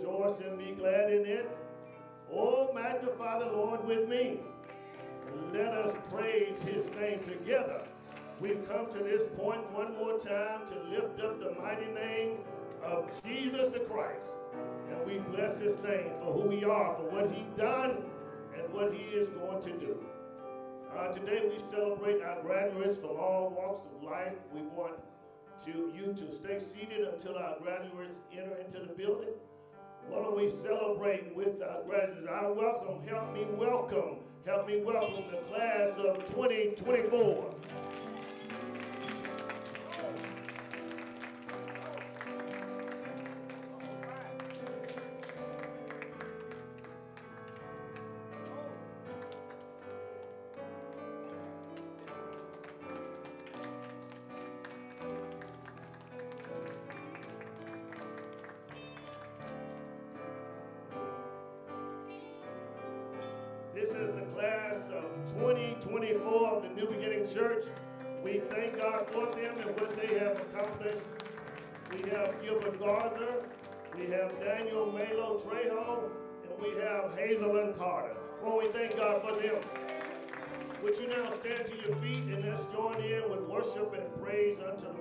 Rejoice and be glad in it. Oh, magnify the Lord with me. Let us praise his name together. We've come to this point one more time to lift up the mighty name of Jesus the Christ. And we bless his name for who we are, for what he's done, and what he is going to do. Today we celebrate our graduates from all walks of life. We want you to stay seated until our graduates enter into the building. Why don't we celebrate with our graduates? Help me welcome the class of 2024. This is the class of 2024 of the New Beginning Church. We thank God for them and what they have accomplished. We have Gilbert Garza, we have Daniel Malo Trejo, and we have Hazelyn Carter. Well, we thank God for them. Would you now stand to your feet and let's join in with worship and praise unto the Lord.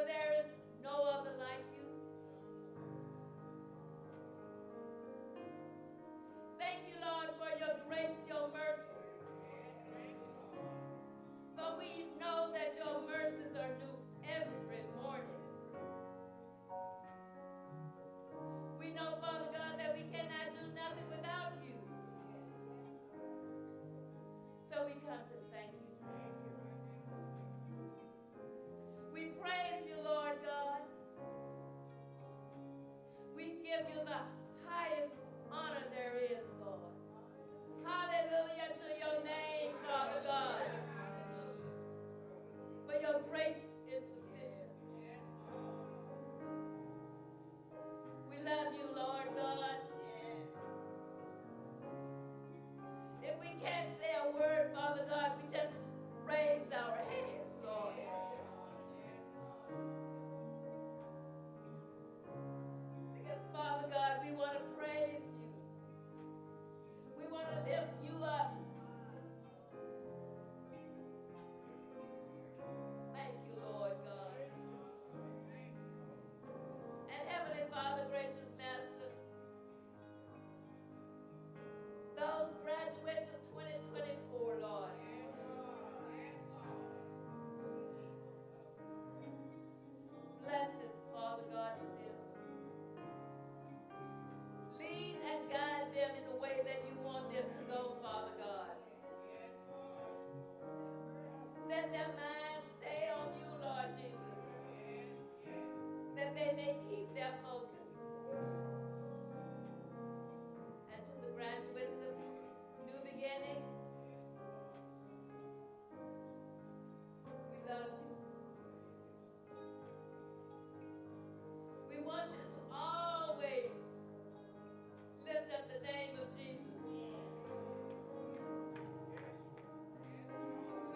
There is no other give you the highest honor there is, Lord. Hallelujah to your name, Father God. For your grace is sufficient. We love you, Lord God. If we can't say a word, Father God, we just raise our hands, Lord. Because, Father God, we want to praise you. We want to lift you up. Thank you, Lord God. And Heavenly Father, gracious Master, those graduates of 2024, Lord, blessings, Father God, to them. Lead and guide them in the way that you want them to go, Father God. Let their minds stay on you, Lord Jesus, that they may keep their focus. And to the graduates of New Beginning, we love you. We want you to always lift up the name of Jesus.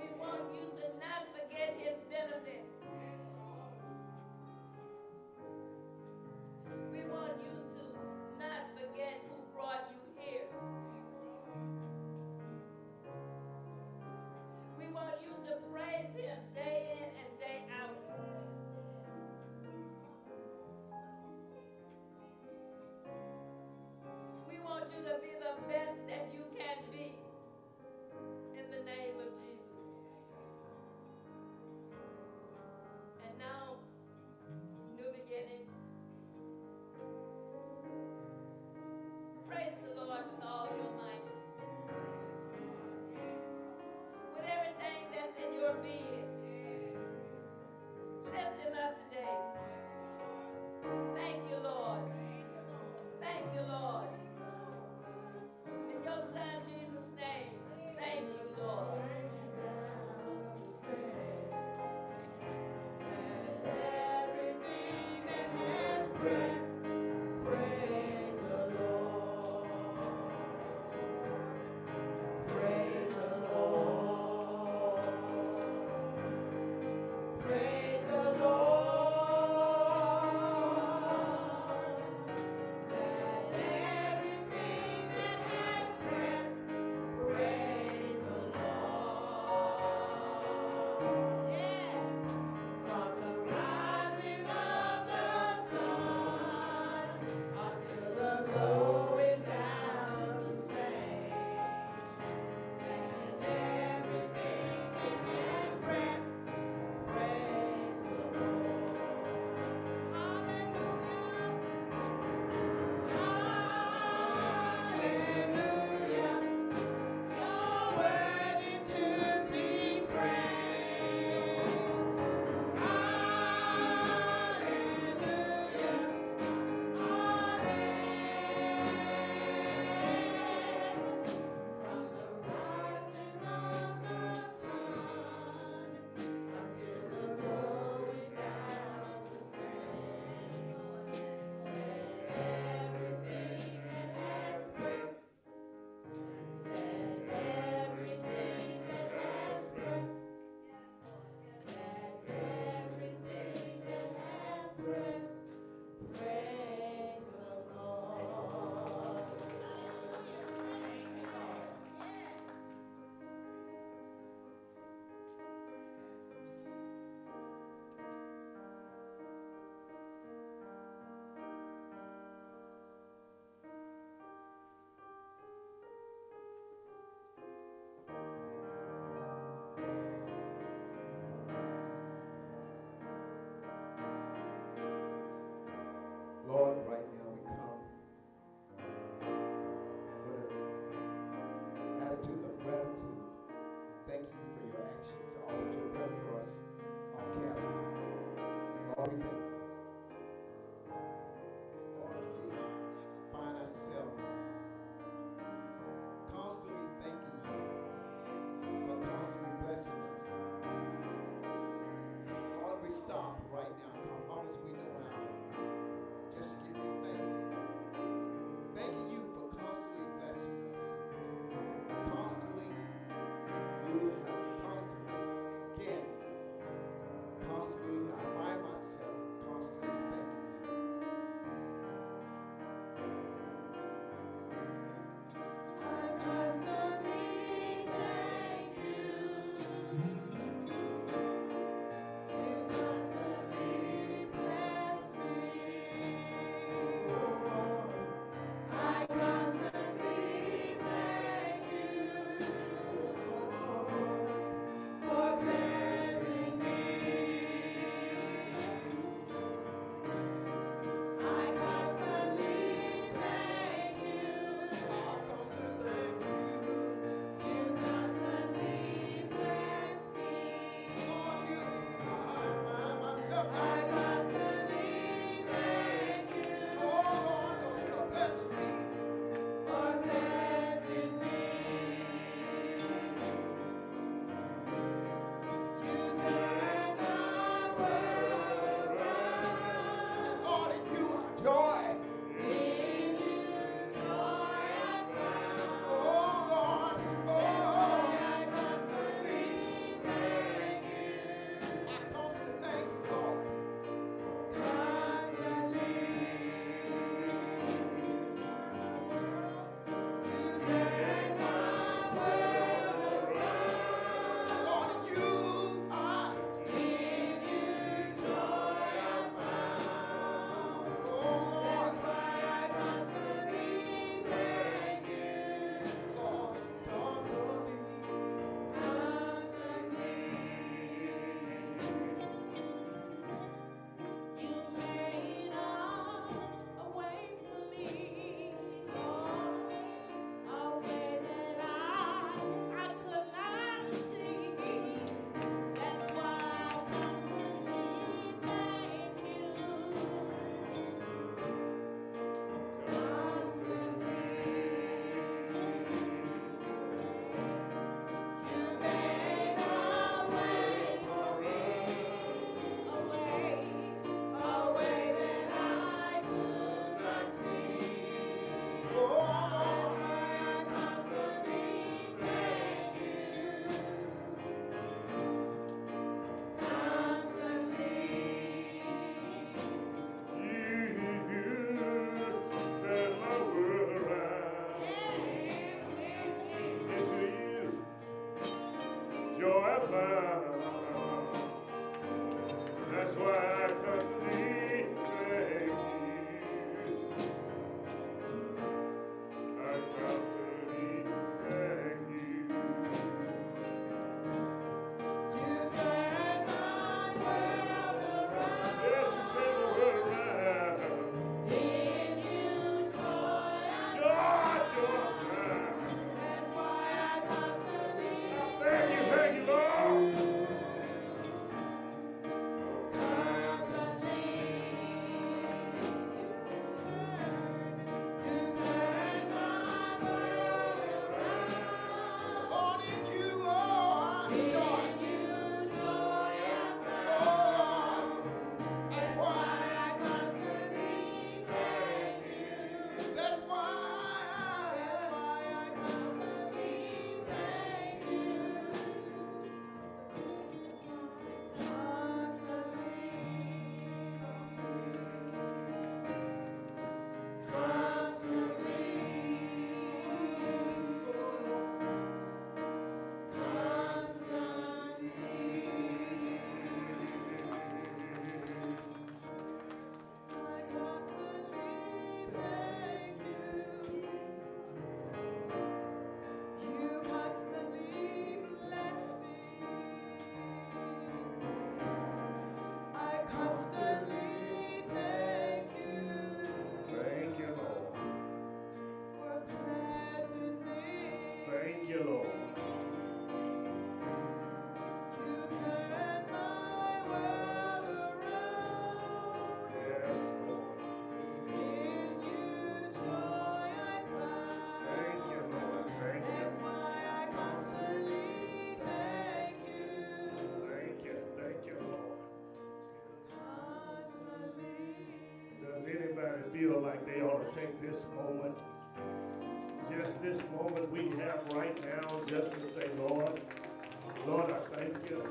We want you to not forget his benefits. We want you to not forget who brought you here. We want you to praise him day in and day out. You to be the best that you can be in the name of Jesus. And now, New Beginning. Praise the Lord with all your might. With everything that's in your being. Lift him up today. Thank you, Lord. Thank you, Lord. In Jesus' name, thank you, Lord. Thank you. feel like they ought to take this moment, just this moment we have right now, just to say, Lord, I thank you.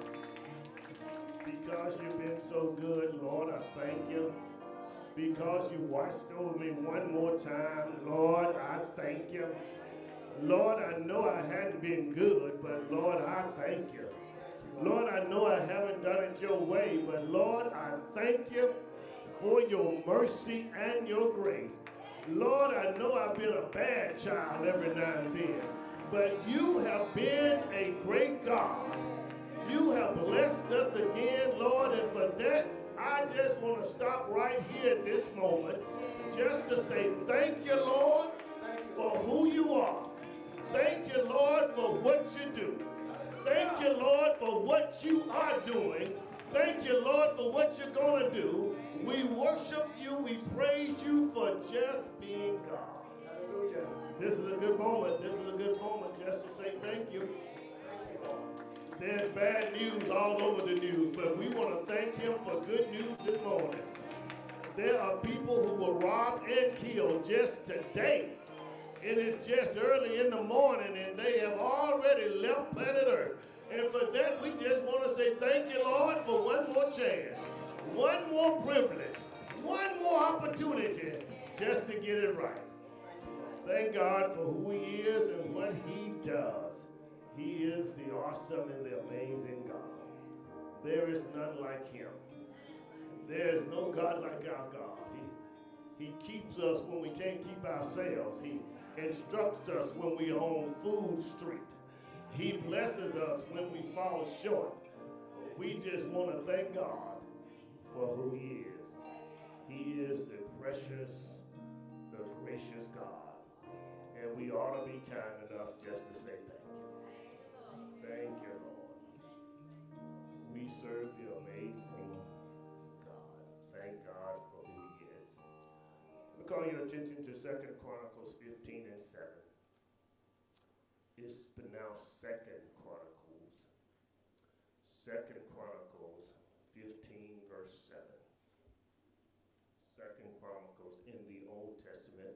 Because you've been so good, Lord, I thank you. Because you watched over me one more time, Lord, I thank you. Lord, I know I hadn't been good, but Lord, I thank you. Lord, I know I haven't done it your way, but Lord, I thank you for your mercy and your grace. Lord, I know I've been a bad child every now and then, but you have been a great God. You have blessed us again, Lord, and for that, I just want to stop right here at this moment just to say thank you, Lord, for who you are. Thank you, Lord, for what you do. Thank you, Lord, for what you are doing. Thank you, Lord, for what you're going to do. We worship you. We praise you for just being God. Hallelujah. This is a good moment. This is a good moment just to say thank you. Thank you, Lord. There's bad news all over the news, but we want to thank him for good news this morning. There are people who were robbed and killed just today. It is just early in the morning, and they have already left planet Earth. And for that, we just want to say thank you, Lord, for one more chance, one more privilege, one more opportunity just to get it right. Thank God for who he is and what he does. He is the awesome and the amazing God. There is none like him. There is no God like our God. He keeps us when we can't keep ourselves. He instructs us when we're on food street. He blesses us when we fall short. We just want to thank God for who he is. He is the precious, the gracious God. And we ought to be kind enough just to say thank you. Thank you, Lord. We serve the amazing God. Thank God for who he is. We call your attention to Second Chronicles 15:7. It's pronounced Second Chronicles 15:7. Second Chronicles in the Old Testament.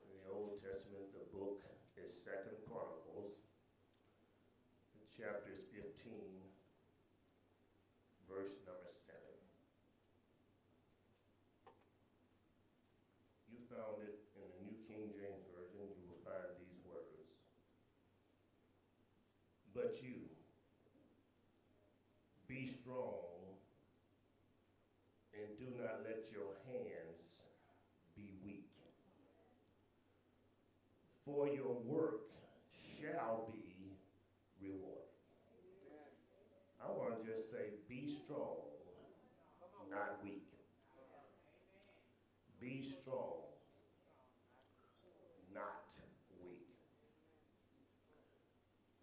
In the Old Testament, the book is Second Chronicles. The chapter is 15, verse number 7. You found it in the New King James Version. You will find these words. But you, be strong, and do not let your hands be weak. For your work shall be rewarded. I want to just say, be strong, not weak. Be strong, not weak.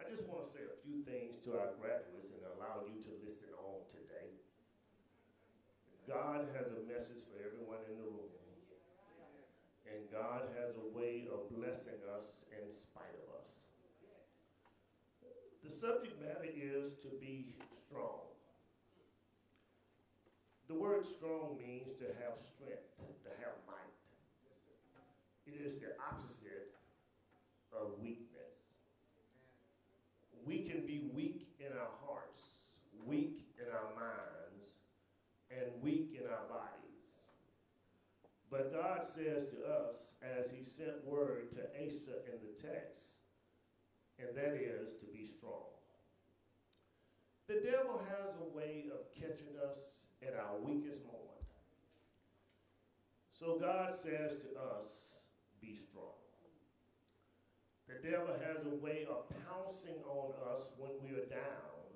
I just want to say a few things to our graduates and allow you to listen on today. God has a message for everyone in the room. And God has a way of blessing us in spite of us. The subject matter is to be strong. The word strong means to have strength, to have might. It is the opposite of weakness. We can be weak in our hearts, weak in our minds, and weak in our bodies. But God says to us, as he sent word to Asa in the text, and that is to be strong. The devil has a way of catching us at our weakest moment. So God says to us, be strong. The devil has a way of pouncing on us when we are down.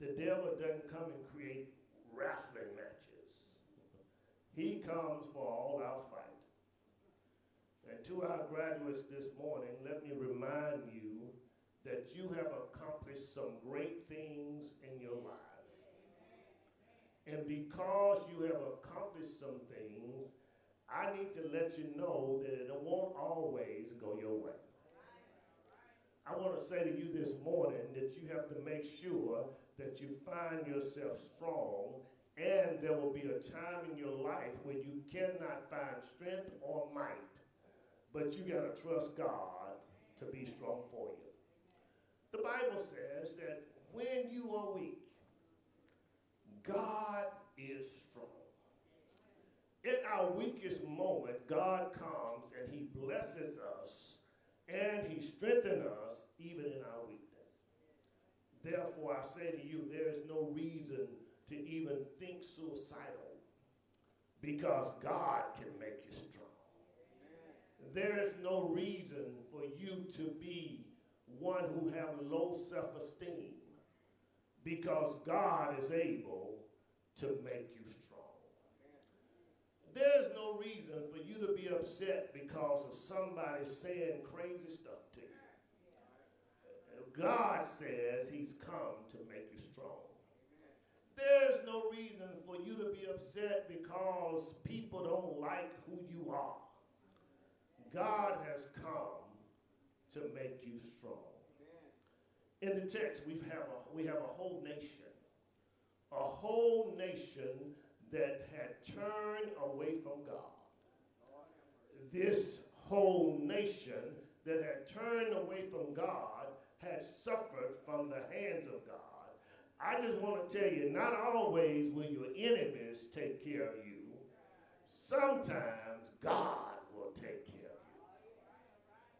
The devil doesn't come and create wrestling matches. He comes for all our fight. And to our graduates this morning, let me remind you that you have accomplished some great things in your lives. And because you have accomplished some things, I need to let you know that it won't always go your way. I want to say to you this morning that you have to make sure that you find yourself strong And there will be a time in your life when you cannot find strength or might, but you got to trust God to be strong for you. The Bible says that when you are weak, God is strong. In our weakest moment, God comes and he blesses us and he strengthens us even in our weakness. Therefore, I say to you, there is no reason to even think suicidal because God can make you strong. There is no reason for you to be one who have low self-esteem because God is able to make you strong. There's no reason for you to be upset because of somebody saying crazy stuff to you. God says he's come to make you strong. There's no reason for you to be upset because people don't like who you are. God has come to make you strong. In the text, we have a whole nation. A whole nation that had turned away from God. This whole nation that had turned away from God had suffered from the hands of God. I just want to tell you, not always will your enemies take care of you. Sometimes God will take care of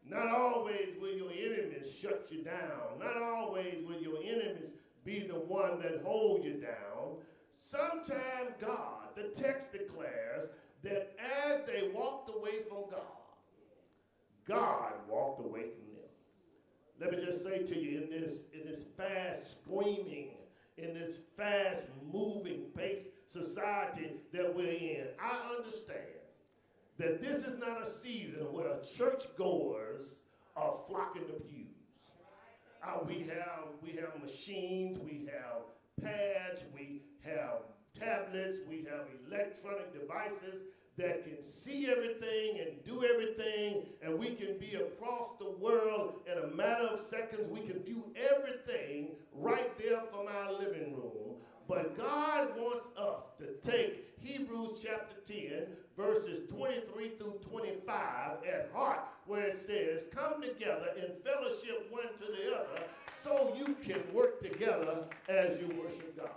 you. Not always will your enemies shut you down. Not always will your enemies be the one that hold you down. Sometime God, the text declares that as they walked away from God, God walked away from them. Let me just say to you, in this fast screaming, in this fast moving based society that we're in, I understand that this is not a season where churchgoers are flocking the pews. We have machines, we have pads, we have tablets, we have electronic devices that can see everything and do everything, and we can be across the world in a matter of seconds. We can view everything right there from our living room. But God wants us to take Hebrews chapter 10, verses 23 through 25 at heart, where it says, come together in fellowship one to the other, so you can work together as you worship God.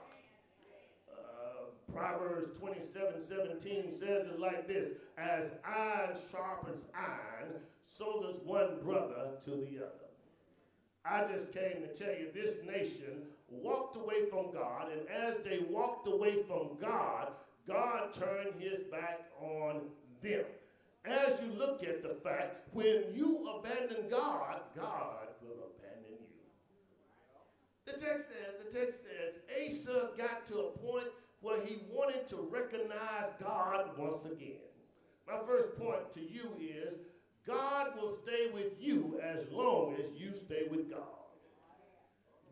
Proverbs 27:17 says it like this, as iron sharpens iron, so does one brother to the other. I just came to tell you, this nation walked away from God, and as they walked away from God, God turned his back on them. As you look at the fact, when you abandon God, God will abandon you. The text says, Asa got to a point where he wanted to recognize God once again. My first point to you is, God will stay with you as long as you stay with God.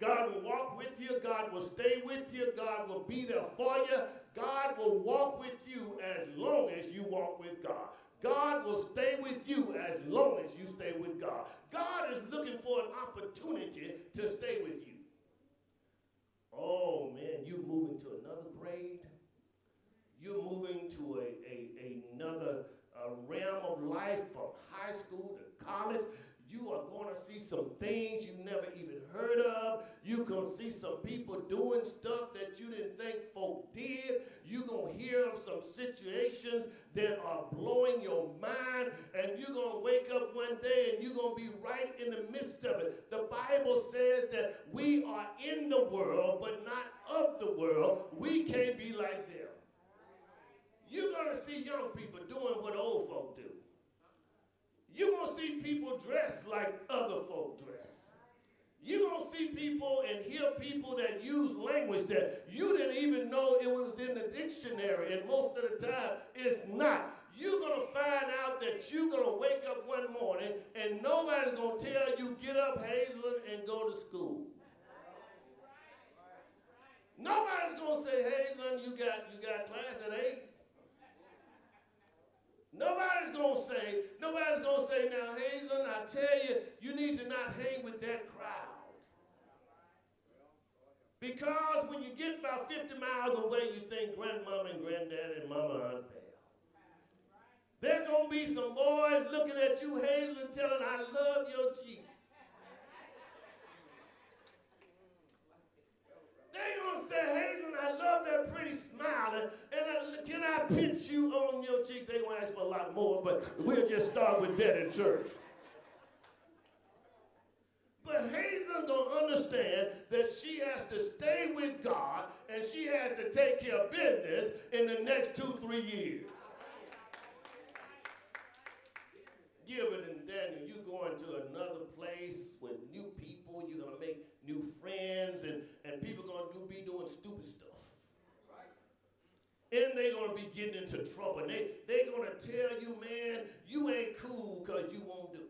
God will walk with you, God will stay with you, God will be there for you, God will walk with you as long as you walk with God. God will stay with you as long as you stay with God. God is looking for an opportunity to stay with you. Oh man, you're moving to another grade. You're moving to another realm of life from high school to college. You are going to see some things you never even heard of. You're going to see some people doing stuff that you didn't think folk did. You're going to hear of some situations that are blowing your mind. And you're going to wake up one day and you're going to be right in the midst of it. The Bible says that we are in the world, but not of the world. We can't be like them. You're going to see young people doing what old folk do. You're going to see people dress like other folk dress. You're going to see people and hear people that use language that you didn't even know it was in the dictionary, and most of the time it's not. You're going to find out that you're going to wake up one morning and nobody's going to tell you, get up, Hazel, and go to school. Nobody's going to say, Hazel, you got class at 8. Nobody's gonna say, now Hazel, I tell you, you need to not hang with that crowd. Because when you get about 50 miles away, you think grandmama and granddaddy and mama aren't there. There's going to be some boys looking at you, Hazel, and telling, I love your cheeks. They're going to say, Hazel, I love that pretty smile, and can I pinch you on your cheek? They're going to ask for a lot more, but we'll just start with that in church. But Hazel's going to understand that she has to stay with God, and she has to take care of business in the next 2-3 years. Gilbert and Daniel, you're going to another place with new people, you're going to make new friends, and people are going to be doing stupid stuff. Right. And they're going to be getting into trouble. And they're going to tell you, man, you ain't cool because you won't do it.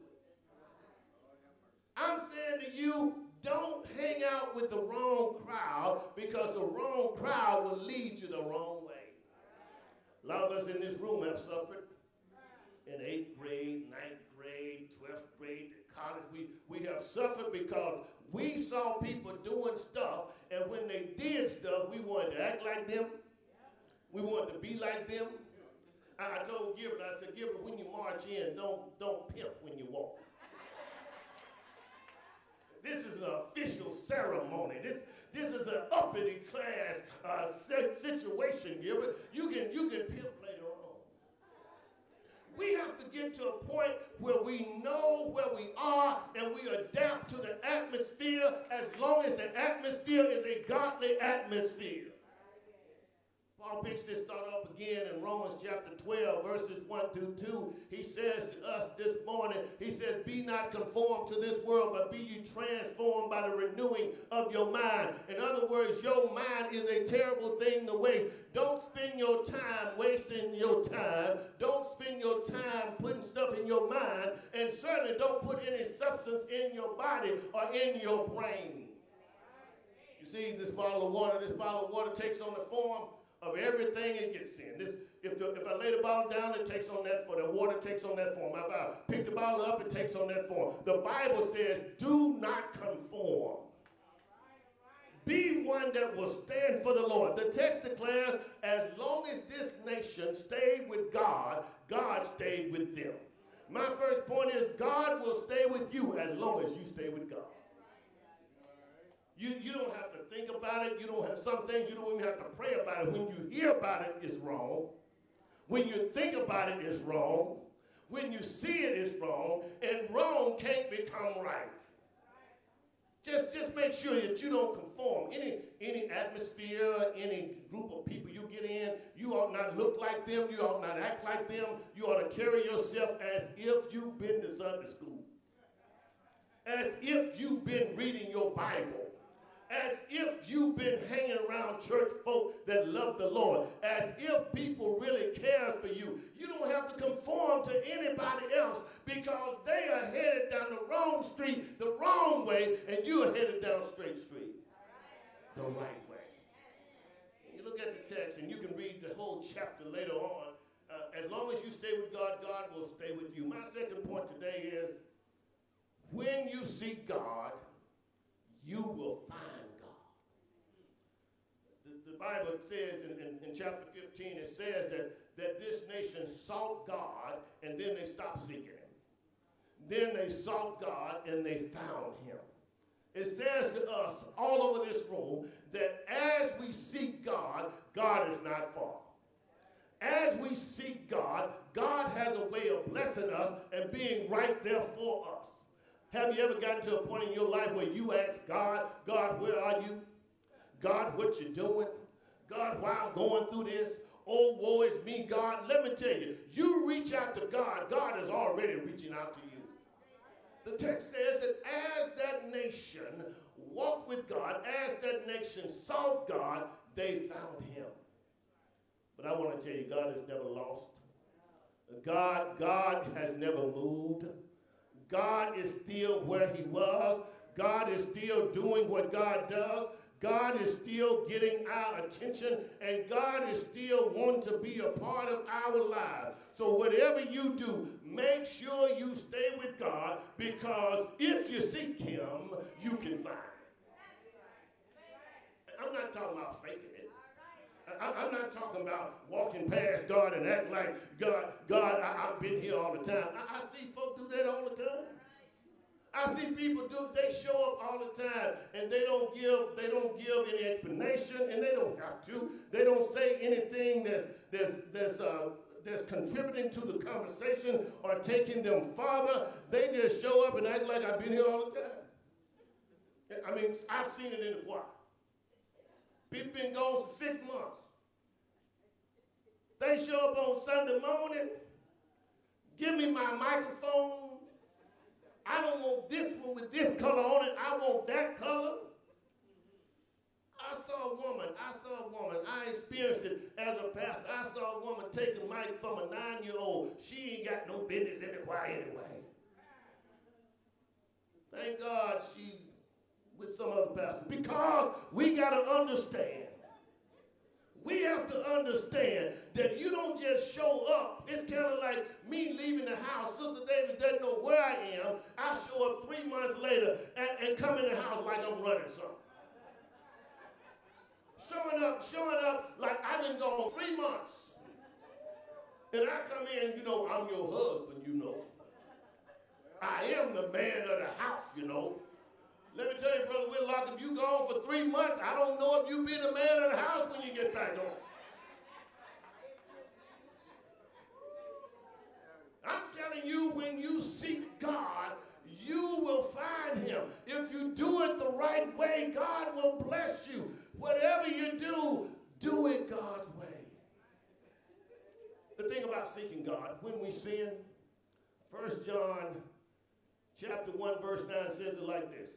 I'm saying to you, don't hang out with the wrong crowd because the wrong crowd will lead you the wrong way. A lot of us in this room have suffered. In 8th grade, 9th grade, 12th grade, college, we have suffered because we saw people doing stuff, and when they did stuff, we wanted to act like them. We wanted to be like them. I told Gilbert, I said, Gilbert, when you march in, don't pimp when you walk. This is an official ceremony. This is an uppity class situation, Gilbert. You can pimp later on. We have to get to a point where we know where we are and we adapt to the atmosphere as long as the atmosphere is a godly atmosphere. Paul picks this thought up again in Romans chapter 12, verses 1-2. He says to us this morning, he says, be not conformed to this world, but be ye transformed by the renewing of your mind. In other words, your mind is a terrible thing to waste. Don't spend your time wasting your time. Don't spend your time putting stuff in your mind, and certainly don't put any substance in your body or in your brain. You see this bottle of water takes on the form of everything it gets in. If I lay the bottle down, it takes on that form. The water takes on that form. If I pick the bottle up, it takes on that form. The Bible says, do not conform. Be one that will stand for the Lord. The text declares, as long as this nation stayed with God, God stayed with them. My first point is, God will stay with you as long as you stay with God. You don't have to think about it. You don't have some things you don't even have to pray about it. When you hear about it, it's wrong. When you think about it, it's wrong. When you see it, it's wrong. And wrong can't become right. Just make sure that you don't conform. Any atmosphere, any group of people you get in, you ought not look like them. You ought not act like them. You ought to carry yourself as if you've been to Sunday school. As if you've been reading your Bible. As if you've been hanging around church folk that love the Lord, as if people really care for you. You don't have to conform to anybody else because they are headed down the wrong street, the wrong way, and you are headed down straight street, the right way. And you look at the text, and you can read the whole chapter later on. As long as you stay with God, God will stay with you. My second point today is, when you seek God, you will find God. The Bible says in chapter 15, it says that this nation sought God, and then they stopped seeking him. Then they sought God, and they found him. It says to us all over this room that as we seek God, God is not far. As we seek God, God has a way of blessing us and being right there for us. Have you ever gotten to a point in your life where you ask God, God, where are you? God, what you doing? God, why I'm going through this? Oh, woe is me, God. Let me tell you, you reach out to God, God is already reaching out to you. The text says that as that nation walked with God, as that nation sought God, they found him. But I want to tell you, God is never lost. God has never moved. God is still where he was. God is still doing what God does. God is still getting our attention, and God is still wanting to be a part of our lives. So whatever you do, make sure you stay with God, because if you seek him, you can find him. I'm not talking about faking it. I'm not talking about walking past God and act like, God, I've been here all the time. I see folks do that all the time. I see people they show up all the time and they don't give any explanation, and they don't have to. They don't say anything that's contributing to the conversation or taking them farther. They just show up and act like I've been here all the time. I mean, I've seen it in the choir. People been gone for 6 months. They show up on Sunday morning, give me my microphone. I don't want this one with this color on it. I want that color. I saw a woman. I experienced it as a pastor. I saw a woman take a mic from a 9-year-old. She ain't got no business in the choir anyway. Thank God she's with some other pastors. Because we got to understand. We have to understand that you don't just show up. It's kind of like me leaving the house. Sister David doesn't know where I am. I show up 3 months later and come in the house like I'm running something. Showing up like I've been gone 3 months. And I come in, I'm your husband, I am the man of the house, Let me tell you, Brother Whitlock, if you gone for 3 months, I don't know if you be the man of the house when you get back home. I'm telling you, when you seek God, you will find him. If you do it the right way, God will bless you. Whatever you do, do it God's way. The thing about seeking God, when we sin, 1 John chapter 1, verse 9 says it like this.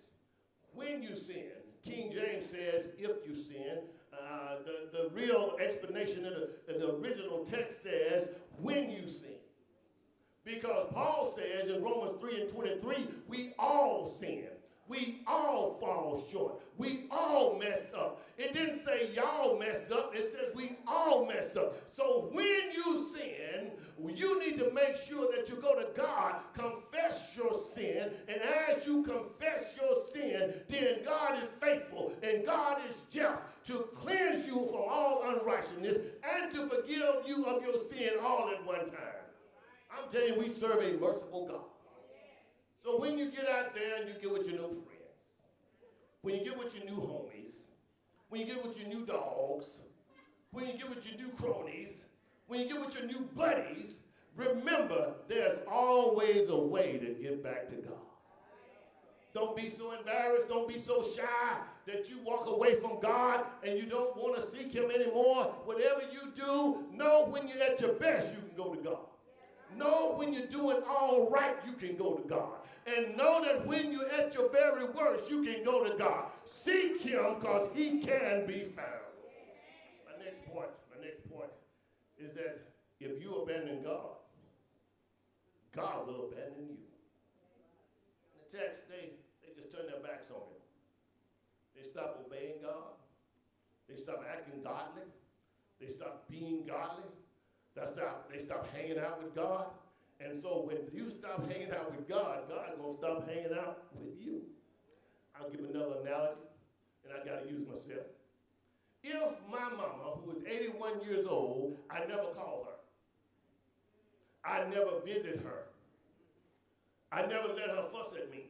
When you sin, King James says, if you sin. The real explanation of the original text says, when you sin. Because Paul says in Romans 3:23, we all sin. We all fall short. We all mess up. It didn't say y'all mess up. It says we all mess up. So when you sin, you need to make sure that you go to God, confess your sin, and as you confess your sin, then God is faithful and God is just to cleanse you from all unrighteousness and to forgive you of your sin all at one time. I'm telling you, we serve a merciful God. So when you get out there and you get with your new friends, when you get with your new homies, when you get with your new dogs, when you get with your new cronies, when you get with your new buddies, remember there's always a way to get back to God. Don't be so embarrassed, don't be so shy that you walk away from God and you don't want to seek him anymore. Whatever you do, know when you're at your best, you can go to God. Know when you're doing all right, you can go to God. And know that when you're at your very worst, you can go to God. Seek him because he can be found. My next point is that if you abandon God, God will abandon you. In the text, they just turn their backs on him. They stop obeying God. They stop acting godly. They stop being godly. They stop hanging out with God. And so when you stop hanging out with God, God's going to stop hanging out with you. I'll give another analogy, and I got to use myself. If my mama, who is 81 years old, I never call her. I never visit her. I never let her fuss at me.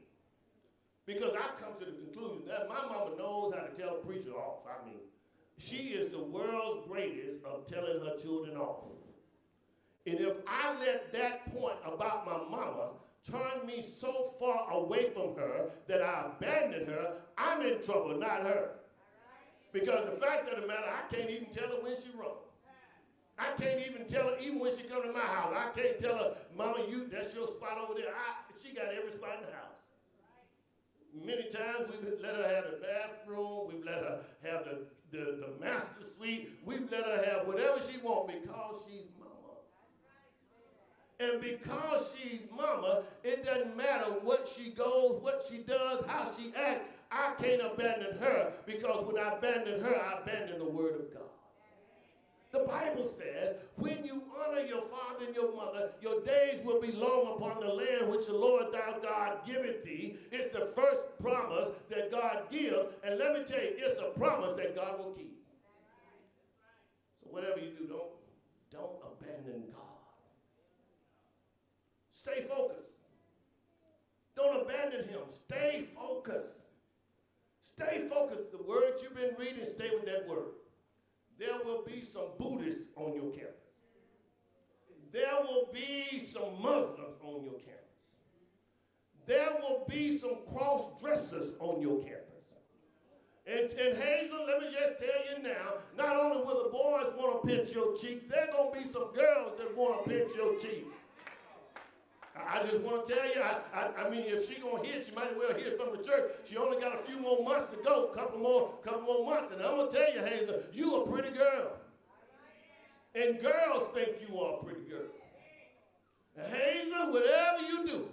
Because I've come to the conclusion that my mama knows how to tell a preacher off. I mean, she is the world's greatest of telling her children off. And if I let that point about my mama turn me so far away from her that I abandoned her, I'm in trouble, not her. Because the fact of the matter, I can't even tell her when she's wrong. I can't even tell her, even when she comes to my house, I can't tell her, Mama, that's your spot over there. She got every spot in the house. Many times we've let her have the bathroom, we've let her have the master suite, we've let her have whatever she wants because she's mama. And because she's mama, it doesn't matter what she goes, what she does, how she acts, I can't abandon her because when I abandon her, I abandon the word of God. The Bible says, when you honor your father and your mother, your days will be long upon the land which the Lord thy God giveth thee. It's the first promise that God gives. And let me tell you, it's a promise that God will keep. So whatever you do, don't abandon God. Stay focused. Don't abandon him. Stay focused. Stay focused. The word you've been reading, stay with that word. There will be some Buddhists on your campus. There will be some Muslims on your campus. There will be some cross-dressers on your campus. And Hazel, let me just tell you now, not only will the boys want to pinch your cheeks, there are going to be some girls that want to pinch your cheeks. I just want to tell you, I mean, if she gonna hear, she might as well hear from the church. She only got a few more months to go, couple more months, and I'm gonna tell you, Hazel, you a pretty girl, and girls think you are a pretty girl. Hazel, whatever you do,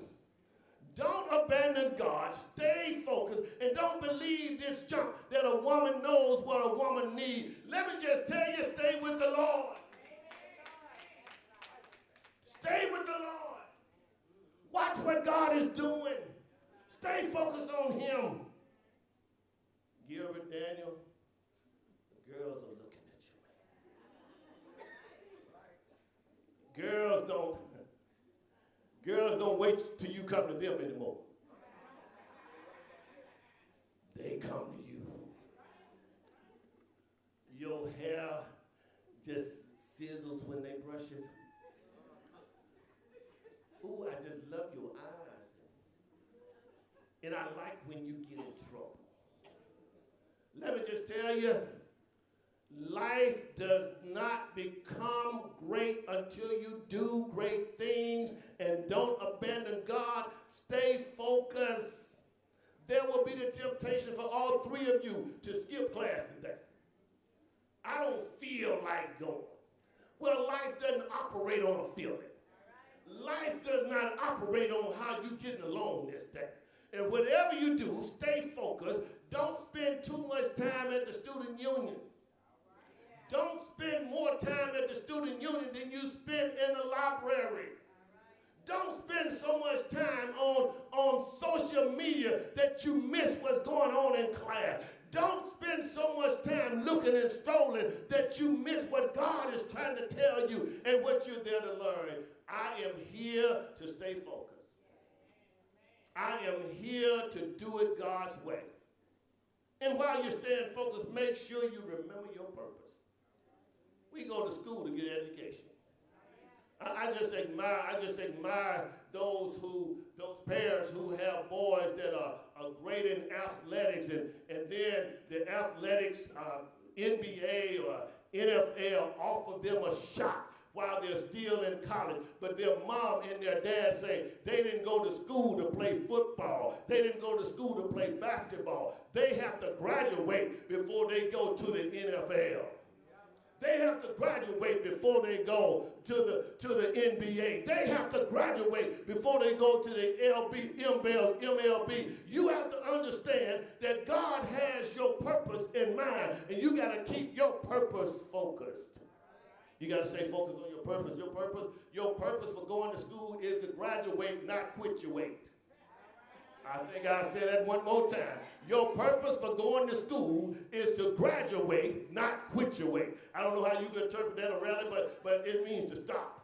don't abandon God. Stay focused, and don't believe this junk that a woman knows what a woman needs. Let me just tell you, stay with the Lord. Stay with the Lord. Watch what God is doing. Stay focused on him. Gilbert, Daniel, the girls are looking at you, man. Girls don't wait till you come to them anymore. They come to you. Your hair just sizzles when they brush it. Ooh, I just love your eyes. And I like when you get in trouble. Let me just tell you, life does not become great until you do great things, and don't abandon God. Stay focused. There will be the temptation for all three of you to skip class today. I don't feel like going. Well, life doesn't operate on a feeling. Life does not operate on how you're getting along this day. And whatever you do, stay focused. Don't spend too much time at the student union. Don't spend more time at the student union than you spend in the library. Don't spend so much time on social media that you miss what's going on in class. Don't spend so much time looking and strolling that you miss what God is trying to tell you and what you're there to learn. I am here to stay focused. I am here to do it God's way. And while you're staying focused, make sure you remember your purpose. We go to school to get education. I just admire those parents who have boys that are great in athletics, and then the athletics, NBA or NFL offer them a shot while they're still in college, but their mom and their dad say they didn't go to school to play football. They didn't go to school to play basketball. They have to graduate before they go to the NFL. They have to graduate before they go to the NBA. They have to graduate before they go to the MLB. You have to understand that God has your purpose in mind, and you got to keep your purpose focused. You got to stay focused on your purpose. Your purpose for going to school is to graduate, not quit your weight. I think I'll say that one more time. Your purpose for going to school is to graduate, not quit your way. I don't know how you could interpret that, O'Reilly, but it means to stop.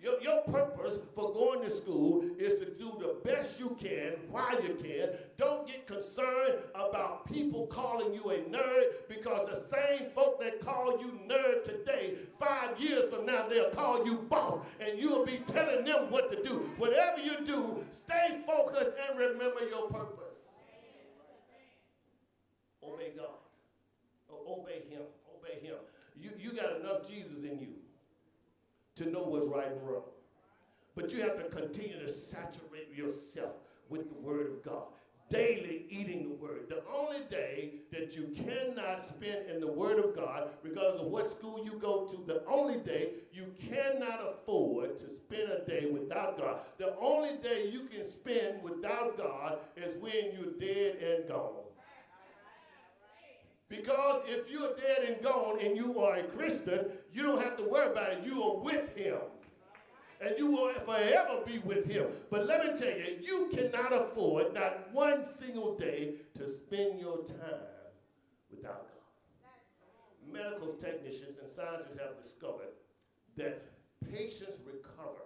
Your purpose for going to school is to do the best you can while you can. Don't get concerned about people calling you a nerd, because the same folk that call you nerd today, 5 years from now, they'll call you boss, and you'll be telling them what to do. Whatever you do, stay focused and remember your purpose. Obey God. Obey him. Obey him. You got enough Jesus in you to know what's right and wrong. But you have to continue to saturate yourself with the Word of God, daily eating the Word. The only day that you cannot spend in the Word of God, regardless of what school you go to, the only day you cannot afford to spend a day without God, the only day you can spend without God is when you're dead and gone. Because if you're dead and gone and you are a Christian, you don't have to worry about it. You are with him. And you will forever be with him. But let me tell you, you cannot afford not one single day to spend your time without God. Medical technicians and scientists have discovered that patients recover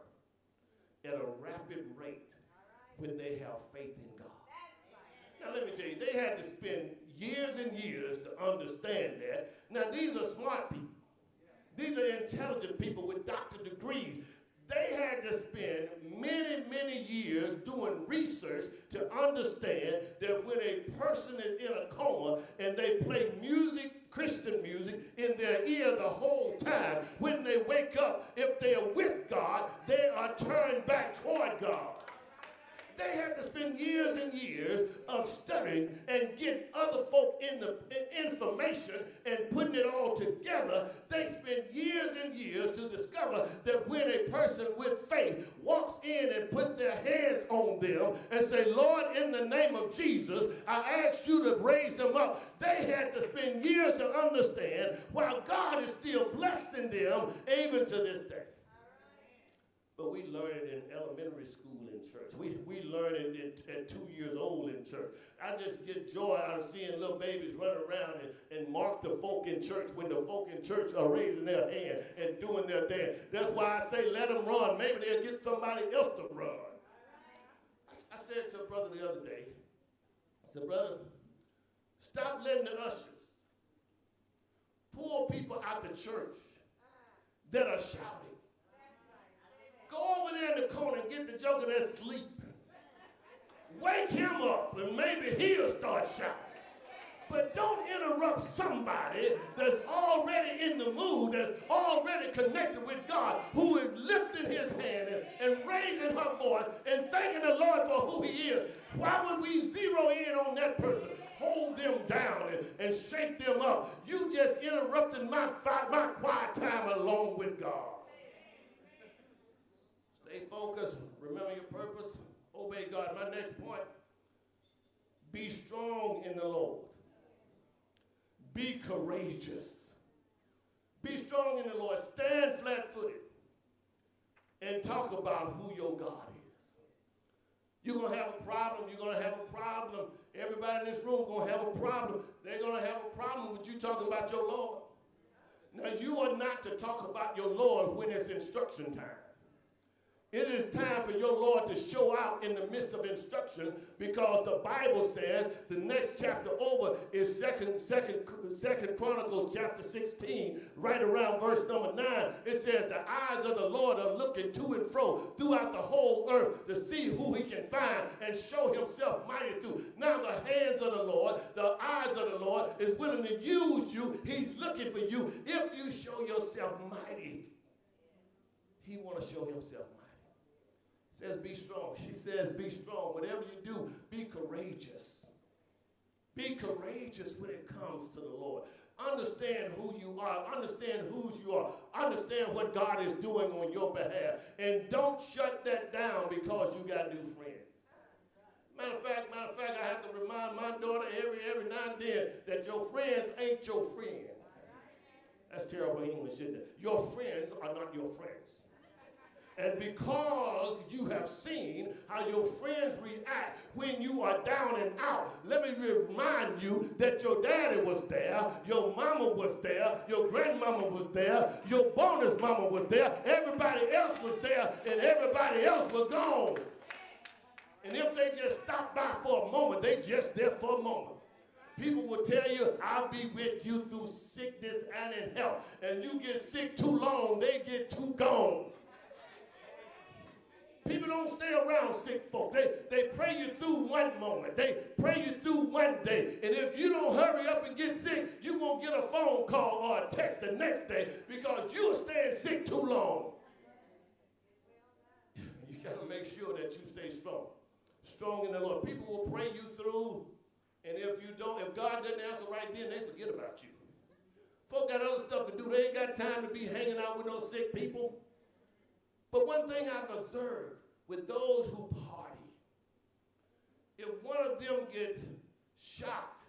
at a rapid rate when they have faith in God. Now let me tell you, they had to spend years and years to understand that. Now these are smart people. These are intelligent people with doctorate degrees. They had to spend many, many years doing research to understand that when a person is in a coma and they play music, Christian music, in their ear the whole time, when they wake up, if they are with God, they are turned back toward God. They had to spend years and years of studying and get other folk in the information and putting it all together. They spent years and years to discover that when a person with faith walks in and put their hands on them and say, Lord, in the name of Jesus, I ask you to raise them up. They had to spend years to understand why God is still blessing them even to this day. But we learn it in elementary school in church. We learn it at 2 years old in church. I just get joy out of seeing little babies run around and mark the folk in church when the folk in church are raising their hand and doing their dance. That's why I say let them run. Maybe they'll get somebody else to run. I said to a brother the other day, I said, brother, stop letting the ushers pull people out the church that are shouting. Go over there in the corner and get the joker that's asleep. Wake him up and maybe he'll start shouting. But don't interrupt somebody that's already in the mood, that's already connected with God, who is lifting his hand and raising her voice and thanking the Lord for who he is. Why would we zero in on that person? Hold them down and shake them up. You just interrupted my quiet time along with God. Stay focused, remember your purpose, obey God. My next point, be strong in the Lord. Be courageous. Be strong in the Lord. Stand flat-footed and talk about who your God is. You're going to have a problem. You're going to have a problem. Everybody in this room going to have a problem. They're going to have a problem with you talking about your Lord. Now, you are not to talk about your Lord when it's instruction time. It is time for your Lord to show out in the midst of instruction, because the Bible says the next chapter over is Second Chronicles chapter 16, right around verse number 9. It says, the eyes of the Lord are looking to and fro throughout the whole earth to see who he can find and show himself mighty through. Now the hands of the Lord, the eyes of the Lord is willing to use you. He's looking for you. If you show yourself mighty, he wants to show himself mighty. Says be strong. She says be strong. Whatever you do, be courageous. Be courageous when it comes to the Lord. Understand who you are. Understand whose you are. Understand what God is doing on your behalf. And don't shut that down because you got new friends. Matter of fact, I have to remind my daughter every now and then that your friends ain't your friends. That's terrible English, isn't it? Your friends are not your friends. And because you have seen how your friends react when you are down and out, let me remind you that your daddy was there, your mama was there, your grandmama was there, your bonus mama was there, everybody else was there, and everybody else was gone. And if they just stopped by for a moment, they just there for a moment. People will tell you, I'll be with you through sickness and in health. And you get sick too long, they get too gone. People don't stay around sick folk. They pray you through one moment. They pray you through one day. And if you don't hurry up and get sick, you're going to get a phone call or a text the next day because you're staying sick too long. You got to make sure that you stay strong. Strong in the Lord. People will pray you through, and if you don't, if God doesn't answer right then, they forget about you. Folk got other stuff to do. They ain't got time to be hanging out with no sick people. But one thing I've observed with those who party, if one of them get shocked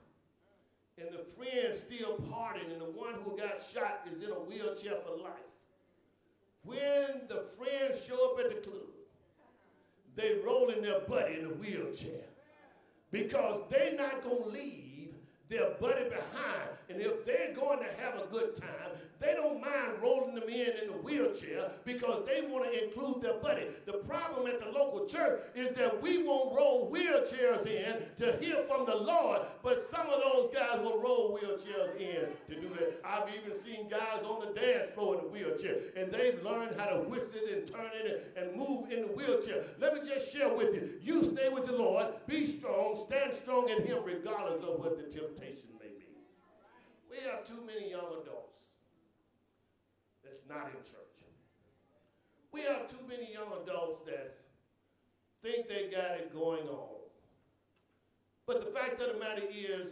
and the friend's still partying, and the one who got shot is in a wheelchair for life. When the friends show up at the club, they rolling their buddy in the wheelchair because they're not going to leave their buddy behind. And if they're going to have a good time, they don't mind rolling them in the wheelchair because they want to include their buddy. The problem at the local church is that we won't roll wheelchairs in to hear from the Lord, but some of those guys will roll wheelchairs in to do that. I've even seen guys on the dance floor in a wheelchair, and they've learned how to whisk it and turn it and move in the wheelchair. Let me just share with you. You stay with the Lord, be strong, stand strong in him regardless of what the temptation may be. We have too many young adults that's not in church. We have too many young adults that think they got it going on. But the fact of the matter is,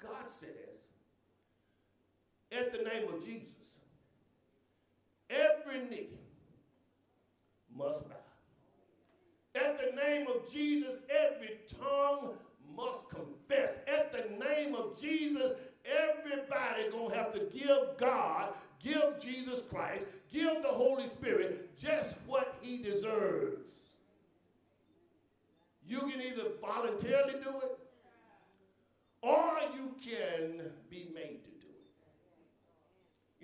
God says, at the name of Jesus, every knee must bow. At the name of Jesus, every tongue must confess. At the name of Jesus, everybody gonna have to give God, give Jesus Christ, give the Holy Spirit just what he deserves. You can either voluntarily do it, or you can be made to do it.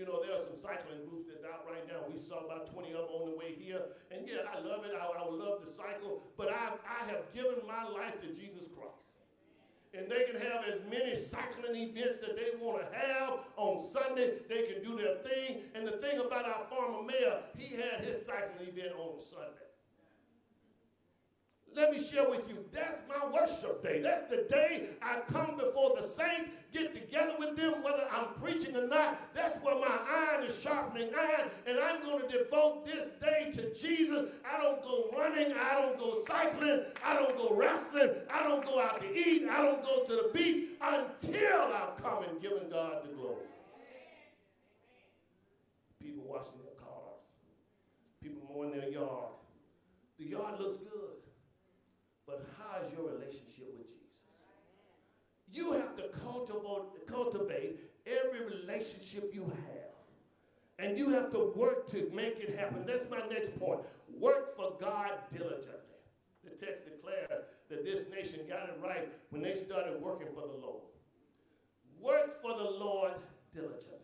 You know, there are some cycling groups that's out right now. We saw about 20 of them on the way here. And yeah, I love it. I would love to cycle. But I have given my life to Jesus Christ. And they can have as many cycling events that they want to have on Sunday. They can do their thing. And the thing about our former mayor, he had his cycling event on Sunday. Let me share with you, that's my worship day. That's the day I come before the saints, get together with them, whether I'm preaching or not. That's where my iron is sharpening iron, and I'm going to devote this day to Jesus. I don't go running. I don't go cycling. I don't go wrestling. I don't go out to eat. I don't go to the beach until I've come and given God the glory. People washing their cars. People mowing their yard. The yard looks good. But how is your relationship with Jesus? You have to cultivate every relationship you have. And you have to work to make it happen. That's my next point. Work for God diligently. The text declares that this nation got it right when they started working for the Lord. Work for the Lord diligently.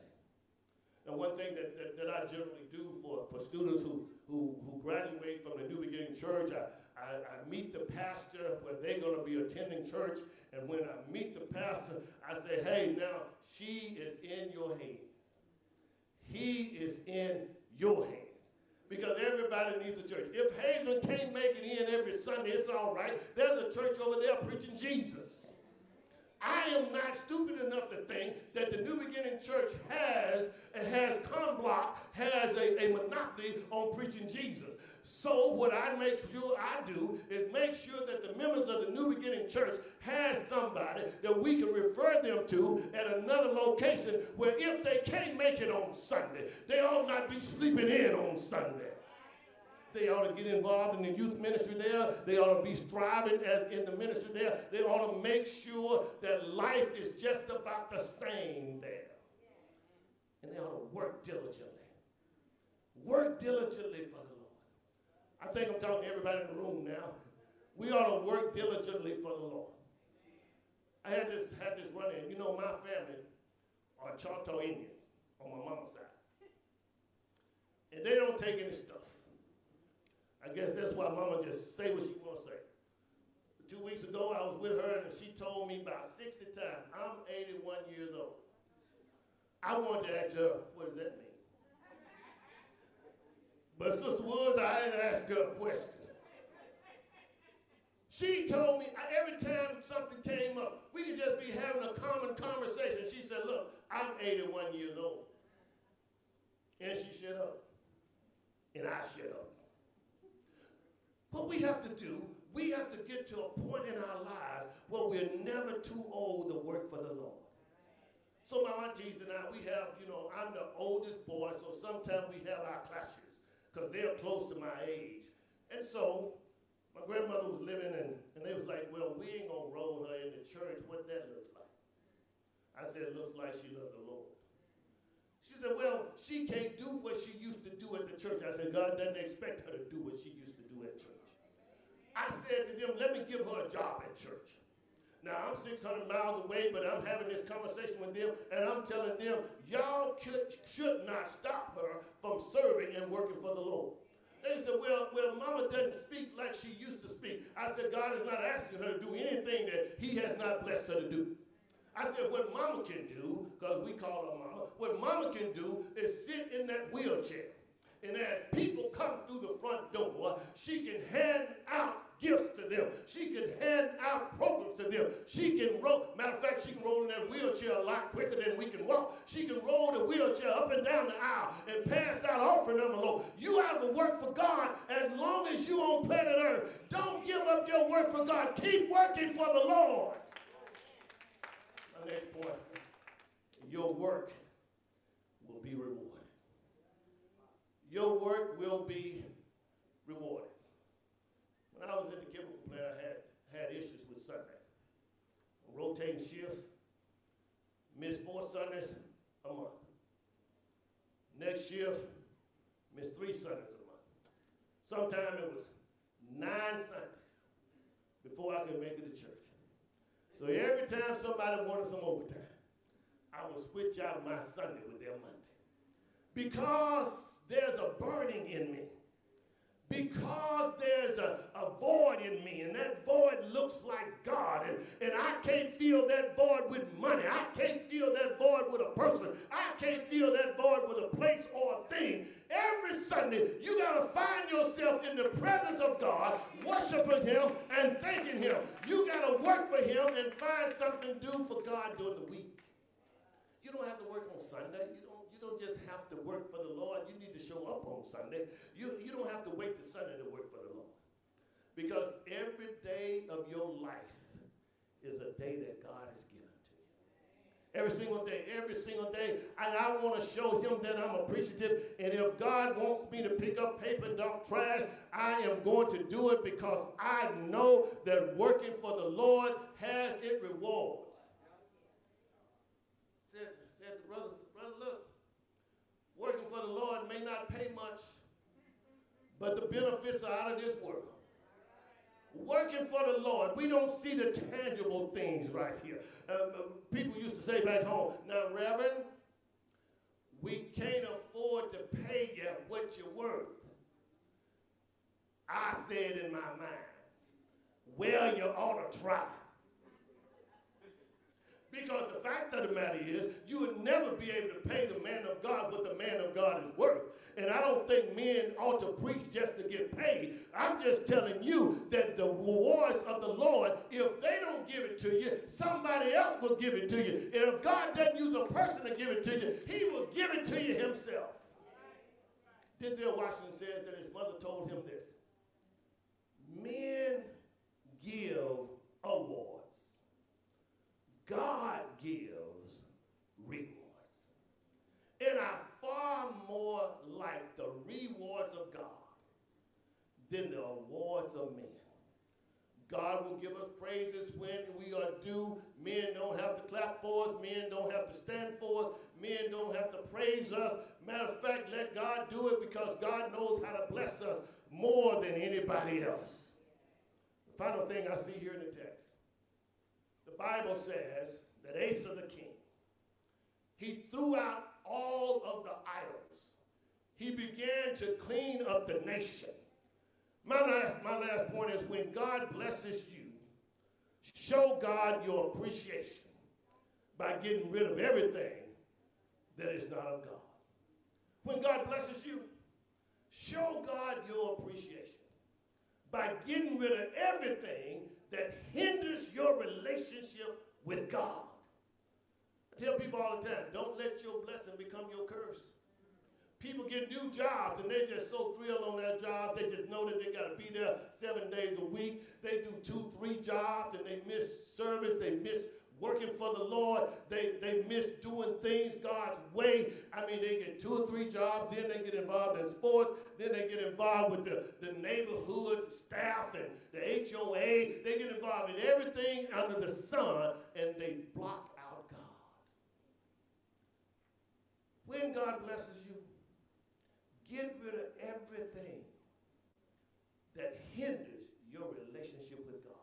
And one thing that I generally do for students who graduate from the New Beginning Church, I meet the pastor where they're going to be attending church, and when I meet the pastor, I say, hey, now, she is in your hands. He is in your hands. Because everybody needs a church. If Hazel can't make it in every Sunday, it's all right. There's a church over there preaching Jesus. I am not stupid enough to think that the New Beginning Church has Comblock, has a monopoly on preaching Jesus. So what I make sure I do is make sure that the members of the New Beginning Church has somebody that we can refer them to at another location where if they can't make it on Sunday, they ought not be sleeping in on Sunday. They ought to get involved in the youth ministry there. They ought to be striving in the ministry there. They ought to make sure that life is just about the same there. And they ought to work diligently. Work diligently for the Lord. I think I'm talking to everybody in the room now. We ought to work diligently for the Lord. I had this run-in. You know, my family are Choctaw Indians on my mama's side. And they don't take any stuff. I guess that's why mama just say what she want to say. 2 weeks ago, I was with her, and she told me about 60 times, I'm 81 years old. I wanted to ask her, what does that mean? But Sister Woods, I didn't ask her a question. She told me every time something came up, we could just be having a common conversation. She said, look, I'm 81 years old. And she shut up. And I shut up. What we have to do, we have to get to a point in our lives where we're never too old to work for the Lord. So my aunties and I, we have, you know, I'm the oldest boy, so sometimes we have our clashes. Because they're close to my age. And so my grandmother was living, and they was like, well, we ain't going to roll her in the church, what that looks like. I said, it looks like she loved the Lord. She said, well, she can't do what she used to do at the church. I said, God doesn't expect her to do what she used to do at church. I said to them, let me give her a job at church. Now, I'm 600 miles away, but I'm having this conversation with them, and I'm telling them, y'all should not stop her from serving and working for the Lord. They said, well, Mama doesn't speak like she used to speak. I said, God is not asking her to do anything that he has not blessed her to do. I said, what Mama can do, because we call her Mama, what Mama can do is sit in that wheelchair. And as people come through the front door, she can hand out gifts to them. She can hand out programs to them. She can roll. Matter of fact, she can roll in that wheelchair a lot quicker than we can walk. She can roll the wheelchair up and down the aisle and pass out offering them alone. You have to work for God as long as you're on planet Earth. Don't give up your work for God. Keep working for the Lord. My next point, your work will be rewarded. Your work will be rewarded. When I was in the chemical plant, I had issues with Sunday. Rotating shifts, missed 4 Sundays a month. Next shift, missed 3 Sundays a month. Sometimes it was 9 Sundays before I could make it to church. So every time somebody wanted some overtime, I would switch out my Sunday with their Monday. Because there's a burning in me. Because there's a void in me, and that void looks like God, and I can't fill that void with money. I can't fill that void with a person. I can't fill that void with a place or a thing. Every Sunday, you got to find yourself in the presence of God, worshiping him and thanking him. You got to work for him and find something to do for God during the week. You don't have to work on Sunday. You don't just have to work for the Lord. You need to show up on Sunday. You don't have to wait till Sunday to work for the Lord. Because every day of your life is a day that God has given to you. Every single day. And I want to show him that I'm appreciative. And if God wants me to pick up paper and dump trash, I am going to do it because I know that working for the Lord has its rewards. Said the brother, look. Working for the Lord may not pay much, but the benefits are out of this world. Working for the Lord, we don't see the tangible things right here. People used to say back home, now, Reverend, we can't afford to pay you what you're worth. I said in my mind, well, you ought to try. Because the fact of the matter is, you would never be able to pay the man of God what the man of God is worth. And I don't think men ought to preach just to get paid. I'm just telling you that the rewards of the Lord, if they don't give it to you, somebody else will give it to you. And if God doesn't use a person to give it to you, he will give it to you himself. Denzel Washington says that his mother told him this. Men give awards. God gives rewards, and are far more like the rewards of God than the awards of men. God will give us praises when we are due. Men don't have to clap for us. Men don't have to stand for us. Men don't have to praise us. Matter of fact, let God do it because God knows how to bless us more than anybody else. The final thing I see here in the text. The Bible says that Asa the king, he threw out all of the idols. He began to clean up the nation. My last point is when God blesses you, show God your appreciation by getting rid of everything that is not of God. When God blesses you, show God your appreciation by getting rid of everything that hinders your relationship with God. I tell people all the time, don't let your blessing become your curse. People get new jobs and they're just so thrilled on that job. They just know that they gotta be there 7 days a week. They do 2, 3 jobs and they miss service, they miss working for the Lord. They miss doing things God's way. I mean, they get 2 or 3 jobs, then they get involved in sports, then they get involved with the neighborhood staff and the HOA. They get involved in everything under the sun, and they block out God. When God blesses you, get rid of everything that hinders your relationship with God.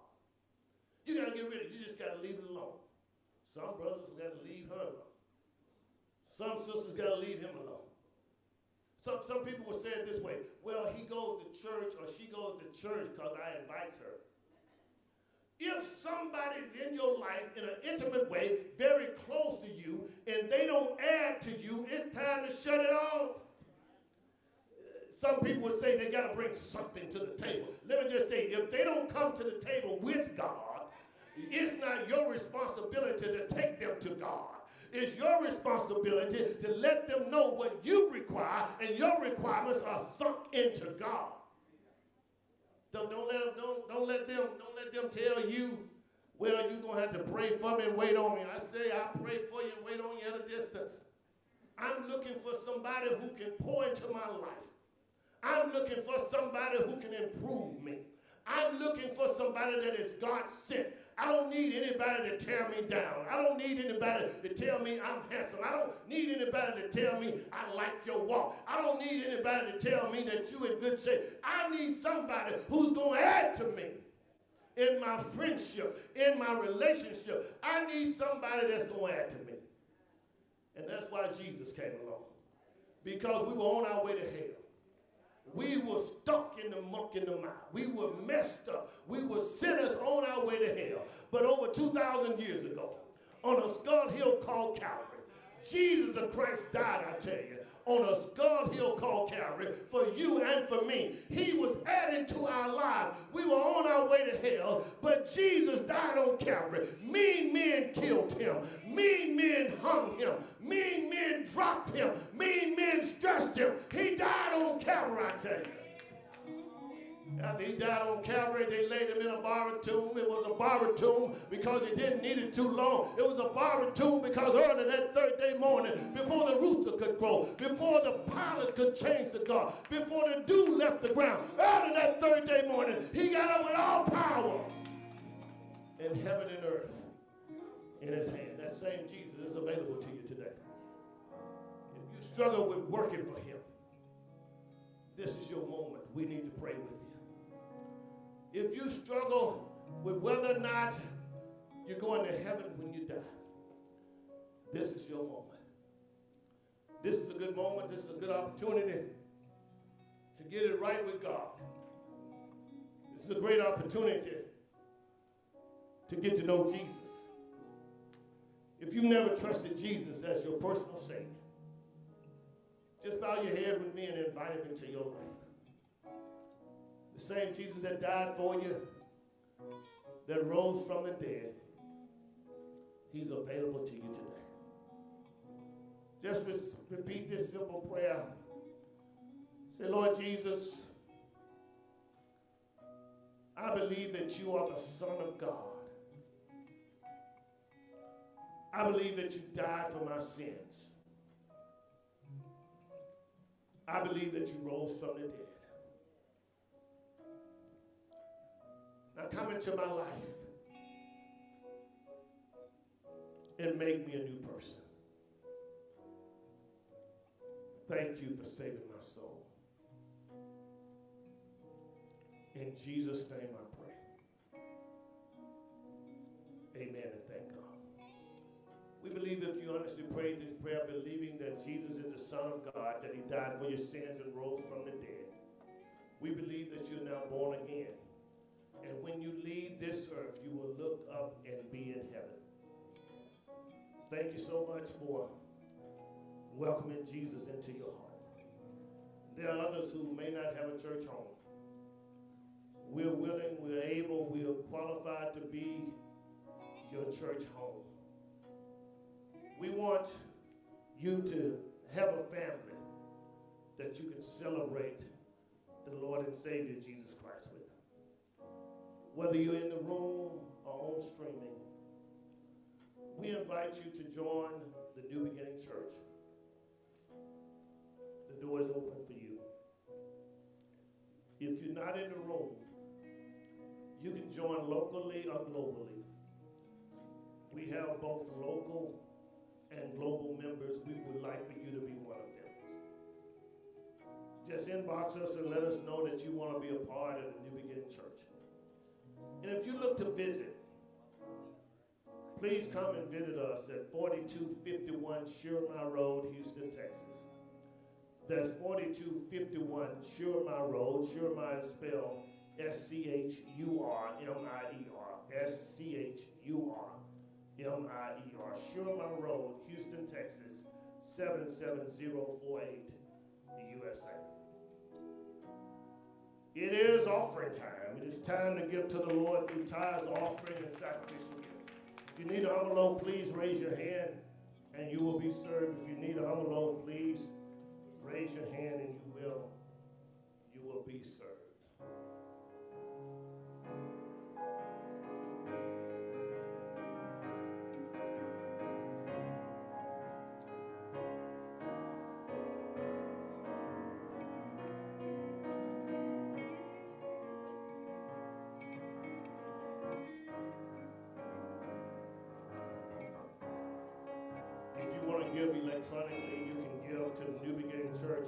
You got to get rid of it. You just got to leave it alone. Some brothers got to leave her alone. Some sisters got to leave him alone. Some people will say it this way, well, he goes to church or she goes to church because I invite her. If somebody's in your life in an intimate way, very close to you, and they don't add to you, it's time to shut it off. Some people would say they got to bring something to the table. Let me just tell you, if they don't come to the table with God, it's not your responsibility to take them to God. It's your responsibility to let them know what you require, and your requirements are sunk into God. Don't let them tell you, well, you're going to have to pray for me and wait on me. I say, I pray for you and wait on you at a distance. I'm looking for somebody who can pour into my life. I'm looking for somebody who can improve me. I'm looking for somebody that is God-sent. I don't need anybody to tear me down. I don't need anybody to tell me I'm handsome. I don't need anybody to tell me I like your walk. I don't need anybody to tell me that you're in good shape. I need somebody who's going to add to me in my friendship, in my relationship. I need somebody that's going to add to me. And that's why Jesus came along, because we were on our way to hell. We were stuck in the muck in the mire. We were messed up. We were sinners on our way to hell. But over 2,000 years ago, on a skull hill called Calvary, Jesus the Christ died, I tell you, on a skull hill called Calvary for you and for me. He was added to our lives. We were on our way to hell, but Jesus died on Calvary. Mean men killed him. Mean men hung him. Mean men dropped him. Mean men stressed him. He died on Calvary, I tell you. After he died on Calvary, they laid him in a borrowed tomb. It was a borrowed tomb because they didn't need it too long. It was a borrowed tomb because early that third day morning, before the rooster could crow, before the pilot could change the guard, before the dew left the ground, early that third day morning, he got up with all power in heaven and earth in his hand. That same Jesus is available to you today. If you struggle with working for him, this is your moment. We need to pray with you. If you struggle with whether or not you're going to heaven when you die, this is your moment. This is a good moment. This is a good opportunity to get it right with God. This is a great opportunity to get to know Jesus. If you've never trusted Jesus as your personal Savior, just bow your head with me and invite him into your life. The same Jesus that died for you, that rose from the dead, he's available to you today. Just repeat this simple prayer. Say, Lord Jesus, I believe that you are the Son of God. I believe that you died for my sins. I believe that you rose from the dead. Now come into my life and make me a new person. Thank you for saving my soul. In Jesus' name I pray. Amen and thank God. We believe if you honestly prayed this prayer, believing that Jesus is the Son of God, that he died for your sins and rose from the dead, we believe that you're now born again. And when you leave this earth, you will look up and be in heaven. Thank you so much for welcoming Jesus into your heart. There are others who may not have a church home. We're willing, we're able, we're qualified to be your church home. We want you to have a family that you can celebrate the Lord and Savior Jesus Christ with. Whether you're in the room or on streaming, we invite you to join the New Beginning Church. The door is open for you. If you're not in the room, you can join locally or globally. We have both local and global members, we would like for you to be one of them. Just inbox us and let us know that you want to be a part of the New Beginning Church. And if you look to visit, please come and visit us at 4251 Schurmier Road, Houston, Texas. That's 4251 Schurmier Road. Schurmier is spelled S-C-H-U-R-M-I-E-R. S-C-H-U-R-M-I-E-R. Schurmier Road, Houston, Texas, 77048, the USA. It is offering time. It is time to give to the Lord through tithes, offering, and sacrificial gifts. If you need a envelope, please raise your hand and you will be served. If you need a envelope, please raise your hand and you will be served. Electronically, you can give to the New Beginning Church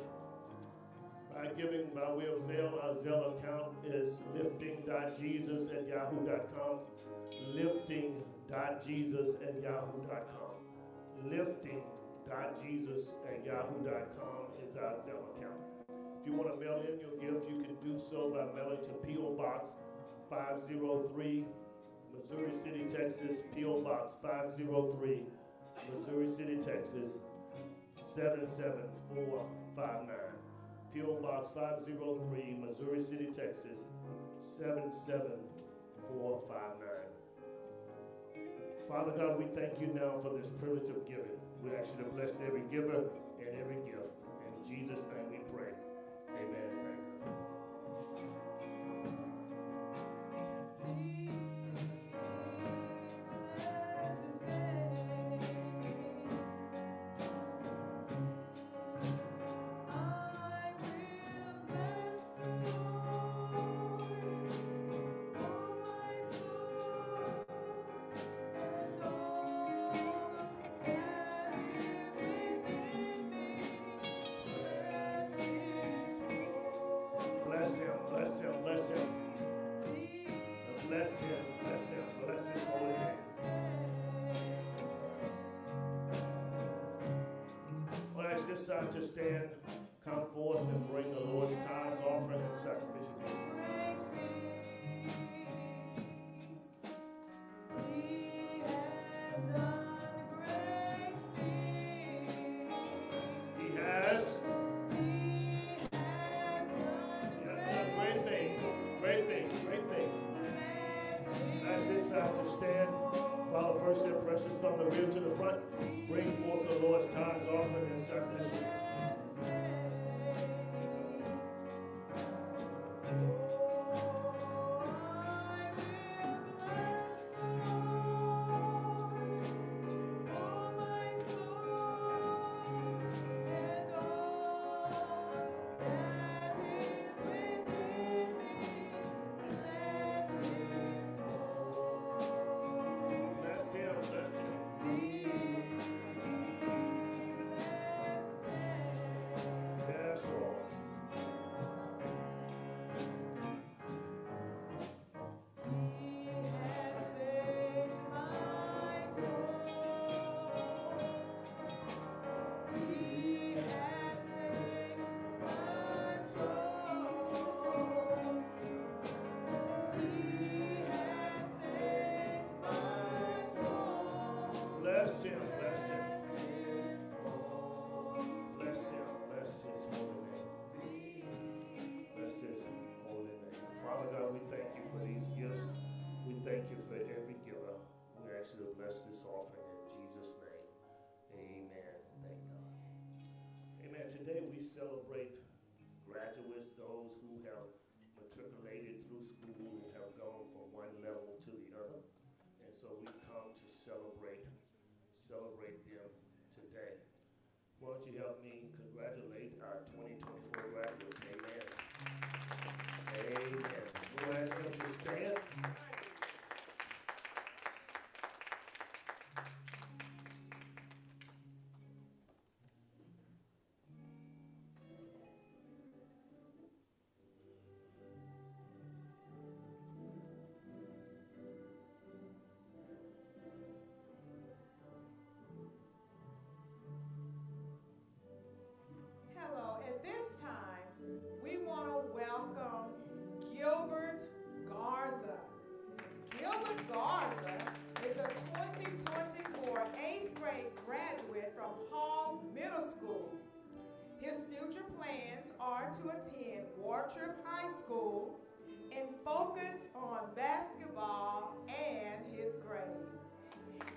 by giving by way of Zelle. Our Zelle account is Lifting.Jesus@yahoo.com. Lifting.Jesus@yahoo.com. Lifting.Jesus@yahoo.com is our Zelle account. If you want to mail in your gift, you can do so by mailing to P.O. Box 503, Missouri City, Texas. P.O. Box 503. Missouri City, Texas, 77459. P.O. Box 503, Missouri City, Texas, 77459. Father God, we thank you now for this privilege of giving. We ask you to bless every giver and every gift. In Jesus' name we pray. Amen. Thanks. To stand, come forth and bring the Lord's tithes, offering, and sacrificial gifts. Celebrate graduates, those who have matriculated through school and have gone from one level to the other. And so we come to celebrate them today. Why don't you help me congratulate our 2024 graduates? Amen. Amen. We'll ask them to stand. are to attend Wartrip High School and focus on basketball and his grades.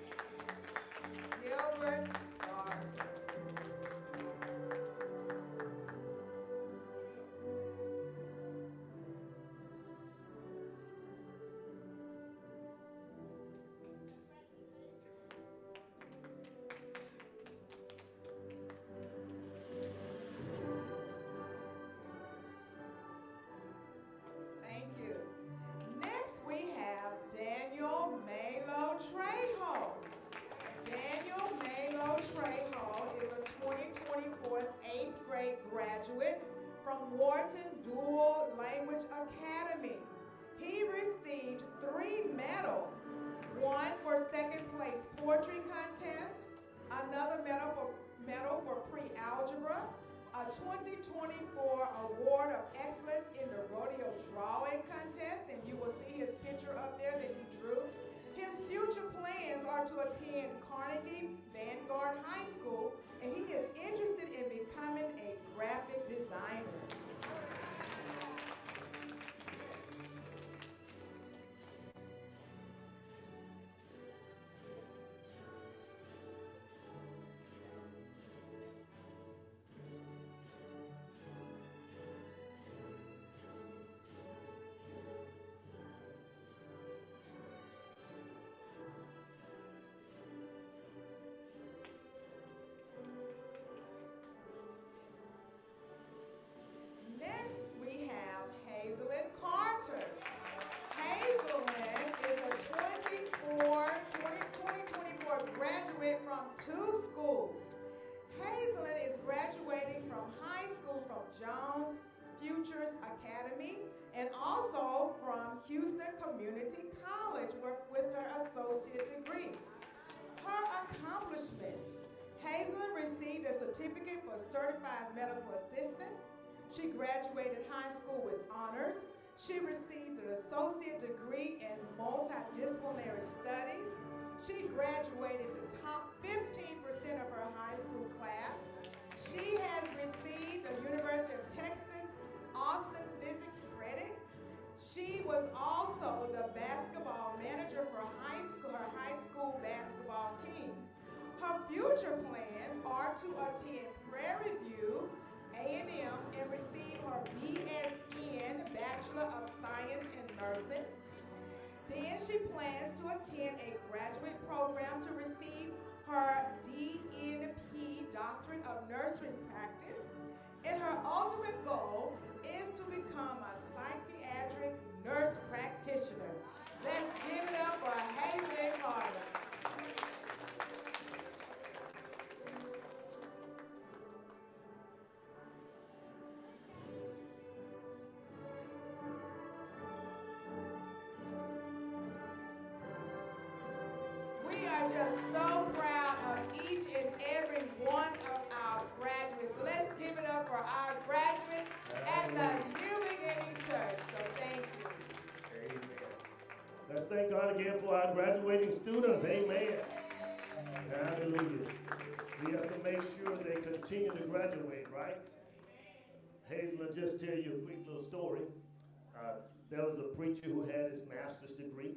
Gilbert. From Wharton Dual Language Academy. He received 3 medals, one for second place poetry contest, another medal for pre-algebra, a 2024 award of excellence in the rodeo drawing contest, and you will see his picture up there that he drew. His future plans are to attend Carnegie Vanguard High School, and he is interested in becoming a graphic designer. And also from Houston Community College with her associate degree. Her accomplishments: Hazelyn received a certificate for certified medical assistant. She graduated high school with honors. She received an associate degree in multidisciplinary studies. She graduated the top 15% of her high school class. She has received the University of Texas Austin Physics Credit. She was also the basketball manager for her high school basketball team. Her future plans are to attend Prairie View A&M and receive her BSN, Bachelor of Science in Nursing. Then she plans to attend a graduate program to receive her DNP, Doctorate of Nursery Practice. And her ultimate goal is to become a psychiatric nurse practitioner. Let's give it up for Hazelyn Carter. We are just so proud of each and every one of our graduates. So let's give it up for our graduates at the New Beginning Church. So thank you. Amen. Let's thank God again for our graduating students. Amen. Hallelujah. We have to make sure they continue to graduate, right? Hazel, I'll just tell you a quick little story. There was a preacher who had his master's degree,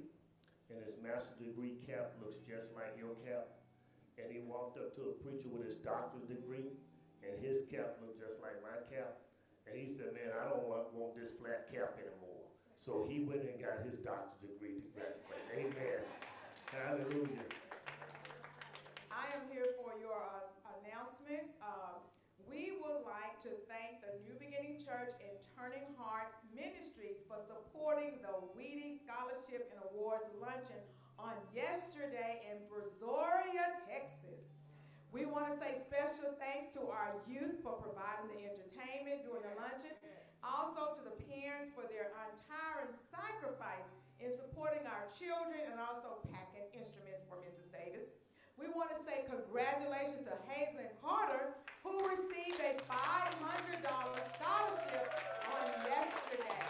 and his master's degree cap looks just like your cap. And he walked up to a preacher with his doctor's degree, and his cap looked just like my cap. And he said, man, I don't want this flat cap anymore. So he went and got his doctor's degree to graduate. Amen. Hallelujah. I am here for your announcements. We would like to thank the New Beginning Church and Turning Hearts Ministries for supporting the Weedy Scholarship and Awards Luncheon on yesterday in Brazoria, Texas. We want to say special thanks to our youth for providing the entertainment during the luncheon, also to the parents for their untiring sacrifice in supporting our children and also packing instruments for Mrs. Davis. We want to say congratulations to Hazelyn Carter, who received a $500 scholarship on yesterday.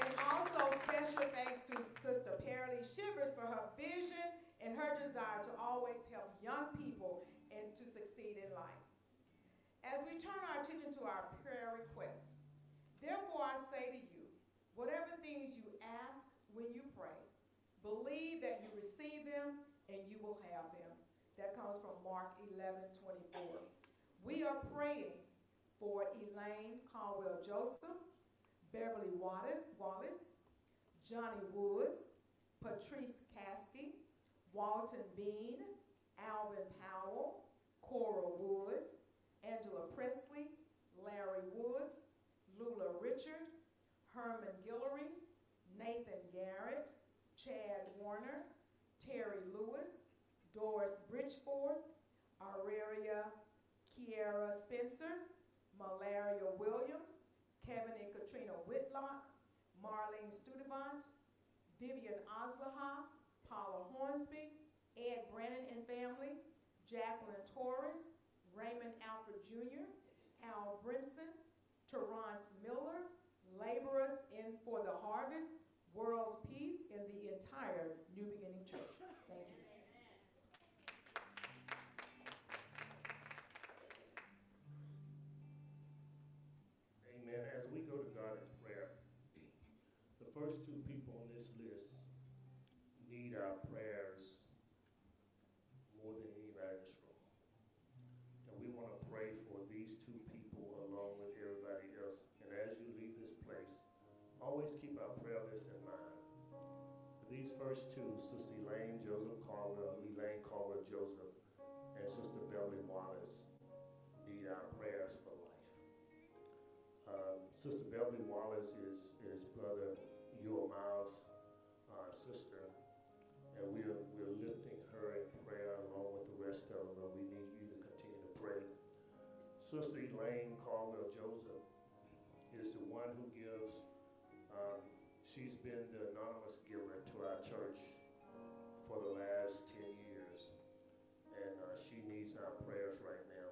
And also special thanks to Sister Pearlie Shivers for her vision and her desire to always help young people and to succeed in life. As we turn our attention to our prayer request, therefore I say to you, whatever things you ask when you pray, believe that you receive them and you will have them. That comes from Mark 11:24. We are praying for Elaine Caldwell-Joseph, Beverly Wallace, Johnny Woods, Patrice Kasky, Walton Bean, Alvin Powell, Cora Woods, Angela Presley, Larry Woods, Lula Richard, Herman Guillory, Nathan Garrett, Chad Warner, Terry Lewis, Doris Bridgeforth, Aurelia Kiera Spencer, Malaria Williams, Kevin and Katrina Whitlock, Marlene Studevant, Vivian Oslaha, Paula Hornsby, Ed Brennan and family, Jacqueline Torres, Raymond Alford Jr., Al Brinson, Terrence Miller, laborers in for the harvest, world's peace, and the entire New Beginning Church. Thank you. Amen. As we go to God in prayer, the first two people on this list need our prayers more than anybody in this room. And we want to pray for these two people along with everybody else. And as you leave this place, always keep our prayer list in mind. For these first two, Sister Elaine Caldwell-Joseph, and Sister Beverly Wallace, need our prayers for life. Sister Beverly Wallace is Brother Ewell Miles' sister, and we're lifting her in prayer along with the rest of them, but we need you to continue to pray. Sister Elaine Caldwell-Joseph is the one who gives, she's been the anonymous giver to our church for the last 10 years, and she needs our prayers right now.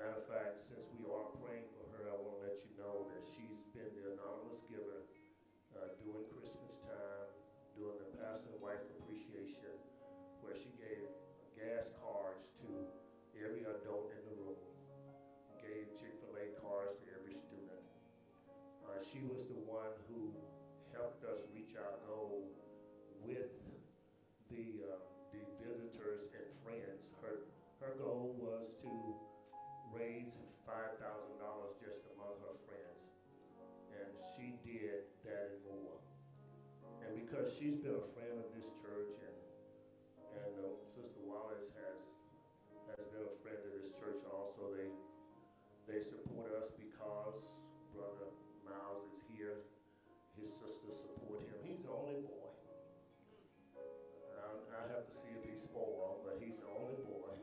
Matter of fact, since we are praying for her, I want to let you know that she's been the anonymous giver during Christmas time, during the Pastor and Wife Appreciation, where she gave gas cards to every adult in the room, gave Chick-fil-A cards to every student. She was the one who helped us reach our goal with the visitors and friends. Her goal was to raised $5,000 just among her friends, and she did that and more. And because she's been a friend of this church, and Sister Wallace has been a friend of this church also, they support us because Brother Miles is here. His sisters support him. He's the only boy. I have to see if he's spoiled, but he's the only boy.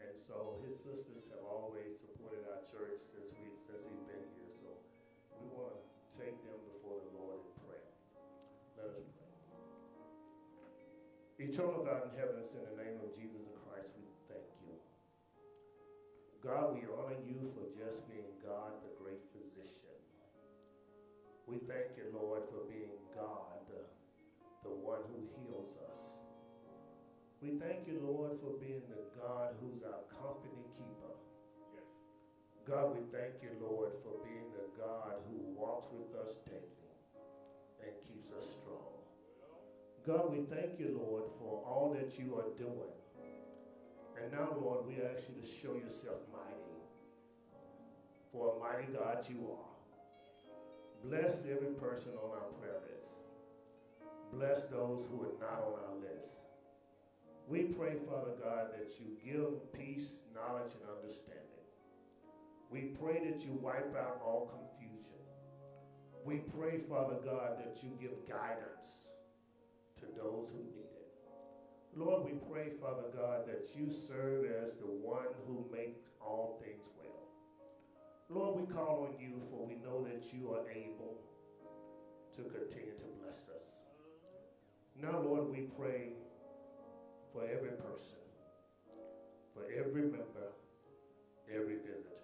And so his sisters have always supported our church since he's been here. So we want to take them before the Lord in prayer. Let us pray. Eternal God in heaven, in the name of Jesus Christ, we thank you. God, we honor you for just being God, the great physician. We thank you, Lord, for being God, the one who heals us. We thank you, Lord, for being the God who's our company keeper. Yes. God, we thank you, Lord, for being the God who walks with us daily and keeps us strong. God, we thank you, Lord, for all that you are doing. And now, Lord, we ask you to show yourself mighty, for a mighty God you are. Bless every person on our prayer list. Bless those who are not on our list. We pray, Father God, that you give peace, knowledge, and understanding. We pray that you wipe out all confusion. We pray, Father God, that you give guidance to those who need it. Lord, we pray, Father God, that you serve as the one who makes all things well. Lord, we call on you, for we know that you are able to continue to bless us. Now, Lord, we pray for every person, for every member, every visitor.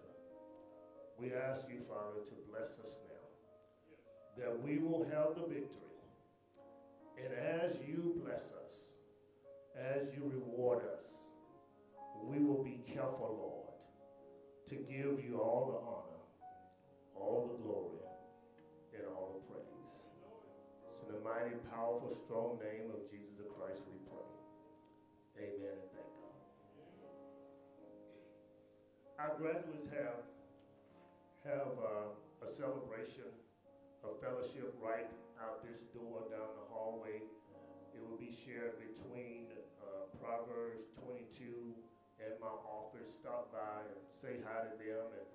We ask you, Father, to bless us now, that we will have the victory. And as you bless us, as you reward us, we will be careful, Lord, to give you all the honor, all the glory, and all the praise. It's in the mighty, powerful, strong name of Jesus Christ we pray. Amen and thank God. Our graduates have a celebration, a fellowship right out this door down the hallway. It will be shared between Proverbs 22 and my office. Stop by and say hi to them and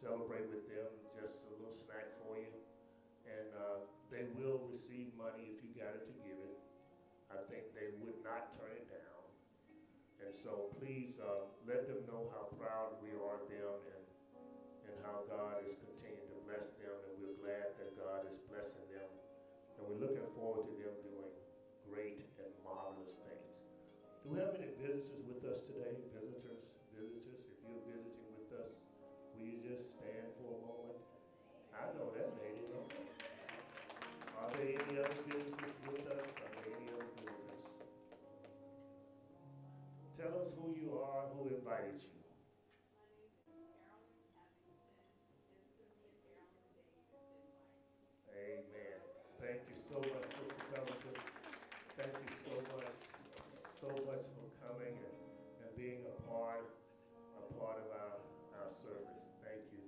celebrate with them. Just a little snack for you. And they will receive money if you got it to give it. I think they would not turn it down. And so please let them know how proud we are of them and how God is continuing to bless them. And we're glad that God is blessing them. And we're looking forward to them doing great and marvelous things. Do we have any visitors with us today? Visitors, if you're visiting with us, will you just stand for a moment? I know that lady. Are there any other visitors with us? Are there any other visitors? Tell us who you are, who invited you. Amen. Thank you so much, Sister Covington. Thank you so much for coming and being a part of our service. Thank you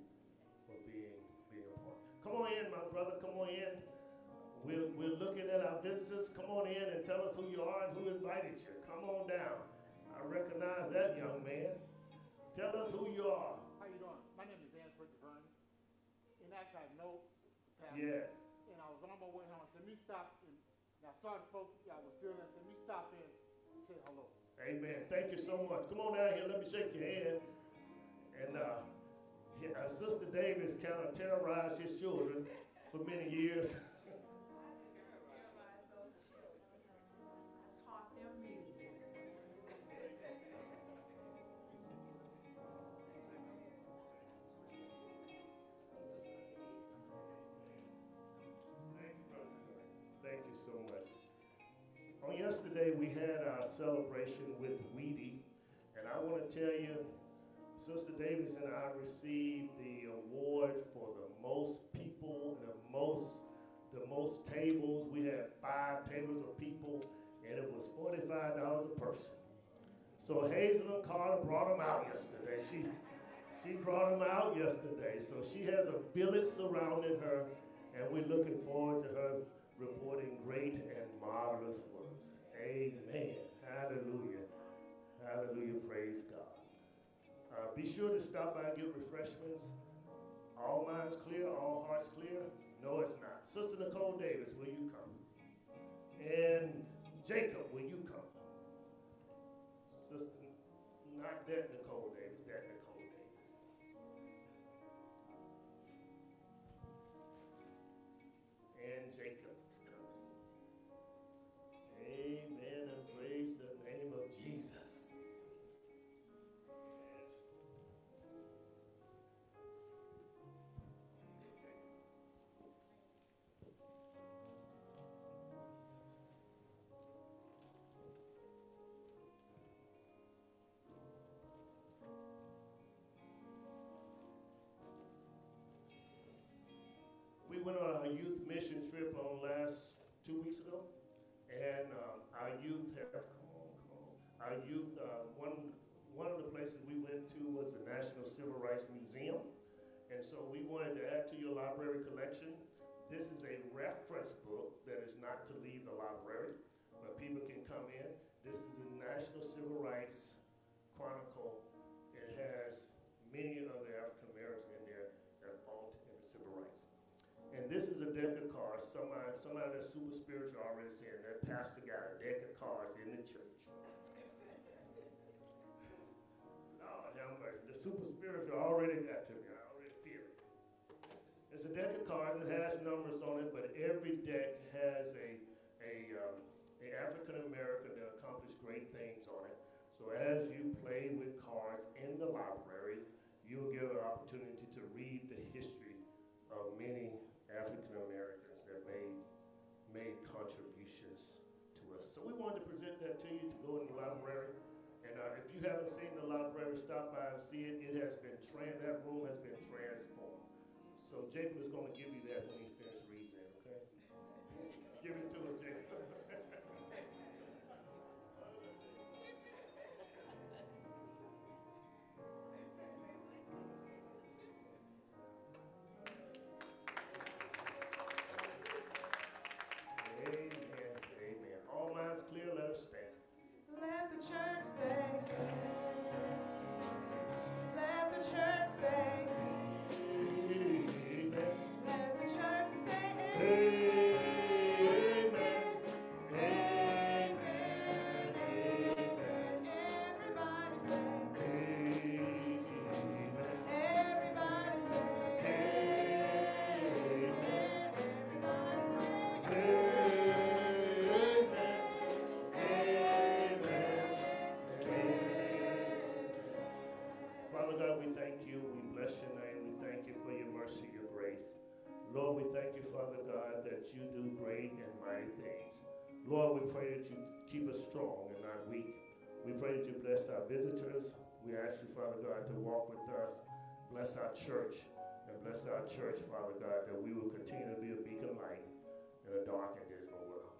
for being a part. Come on in, my brother. Come on in. We're looking at our visitors. Come on in and tell us who you are and who invited you. Come on down. I recognize that young man. Tell us who you are. How you doing? My name is Danford DeVerne. And actually, I know Pat. Yes. And I was on my way home. Let me stop. I saw the folks I was doing it. Let me stop in and say hello. Amen. Thank you so much. Come on down here. Let me shake your hand. And Sister Davis kind of terrorized his children for many years. We had our celebration with Weedy, and I want to tell you, Sister Davis and I received the award for the most people, the most tables. We had 5 tables of people, and it was $45 a person. So Hazelyn Carter brought them out yesterday. She brought them out yesterday. So she has a village surrounding her, and we're looking forward to her reporting great and marvelous works. Amen. Hallelujah. Hallelujah. Praise God. Be sure to stop by and get refreshments. All minds clear, all hearts clear. No, it's not. Sister Nicole Davis, will you come? And Jacob, will you come? Sister, not that Nicole Davis, that Nicole Davis. And Jacob. Amen and praise the name of Jesus. We went on our youth mission trip on last 2 weeks ago. And our youth have Our youth, one of the places we went to was the National Civil Rights Museum. And so we wanted to add to your library collection. This is a reference book that is not to leave the library, but people can come in. This is the National Civil Rights Chronicle. It has many of the African Americans in there that fought in the civil rights. And this is a deck of cards. Somebody that's super spiritual already said that pastor got a deck of cards in the church. Lord have mercy. The super spiritual already got to me. I already feel it. It's a deck of cards. It has numbers on it, but every deck has a African American that accomplished great things on it. So as you play with cards in the library, you'll get an opportunity to read the history of many African Americans that made contributions to us. So we wanted to present that to you to go in the library and And if you haven't seen the library, stop by and see it. It has been that room has been transformed. So Jacob is going to give you that when he finishes reading it, okay? Give it to him, Jacob. Clear, let us stand. Let the church say, amen. Let the church say, amen. Let the church say, amen. Amen. Amen. Amen. Everybody say, amen. Everybody say, amen. Everybody say, amen. God, we thank you. We bless your name. We thank you for your mercy, your grace. Lord, we thank you, Father God, that you do great and mighty things. Lord, we pray that you keep us strong and not weak. We pray that you bless our visitors. We ask you, Father God, to walk with us. Bless our church and bless our church, Father God, that we will continue to be a beacon of light in a dark and dismal world.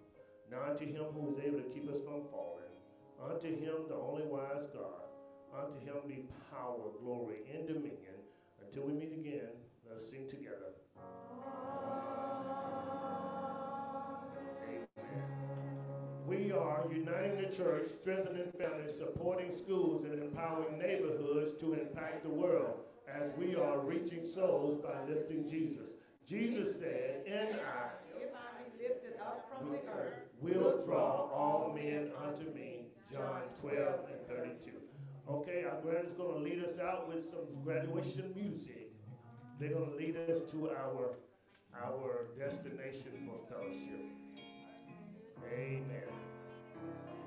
Now unto him who is able to keep us from falling, unto him the only wise God, unto him be power, glory, and dominion. Until we meet again, let us sing together. Amen. Amen. We are uniting the church, strengthening families, supporting schools, and empowering neighborhoods to impact the world as we are reaching souls by lifting Jesus. Jesus said, and I, if I be lifted up from the earth, will draw all men unto me. John 12 and 32. Okay, our grandma's going to lead us out with some graduation music. They're going to lead us to our destination for fellowship. Amen.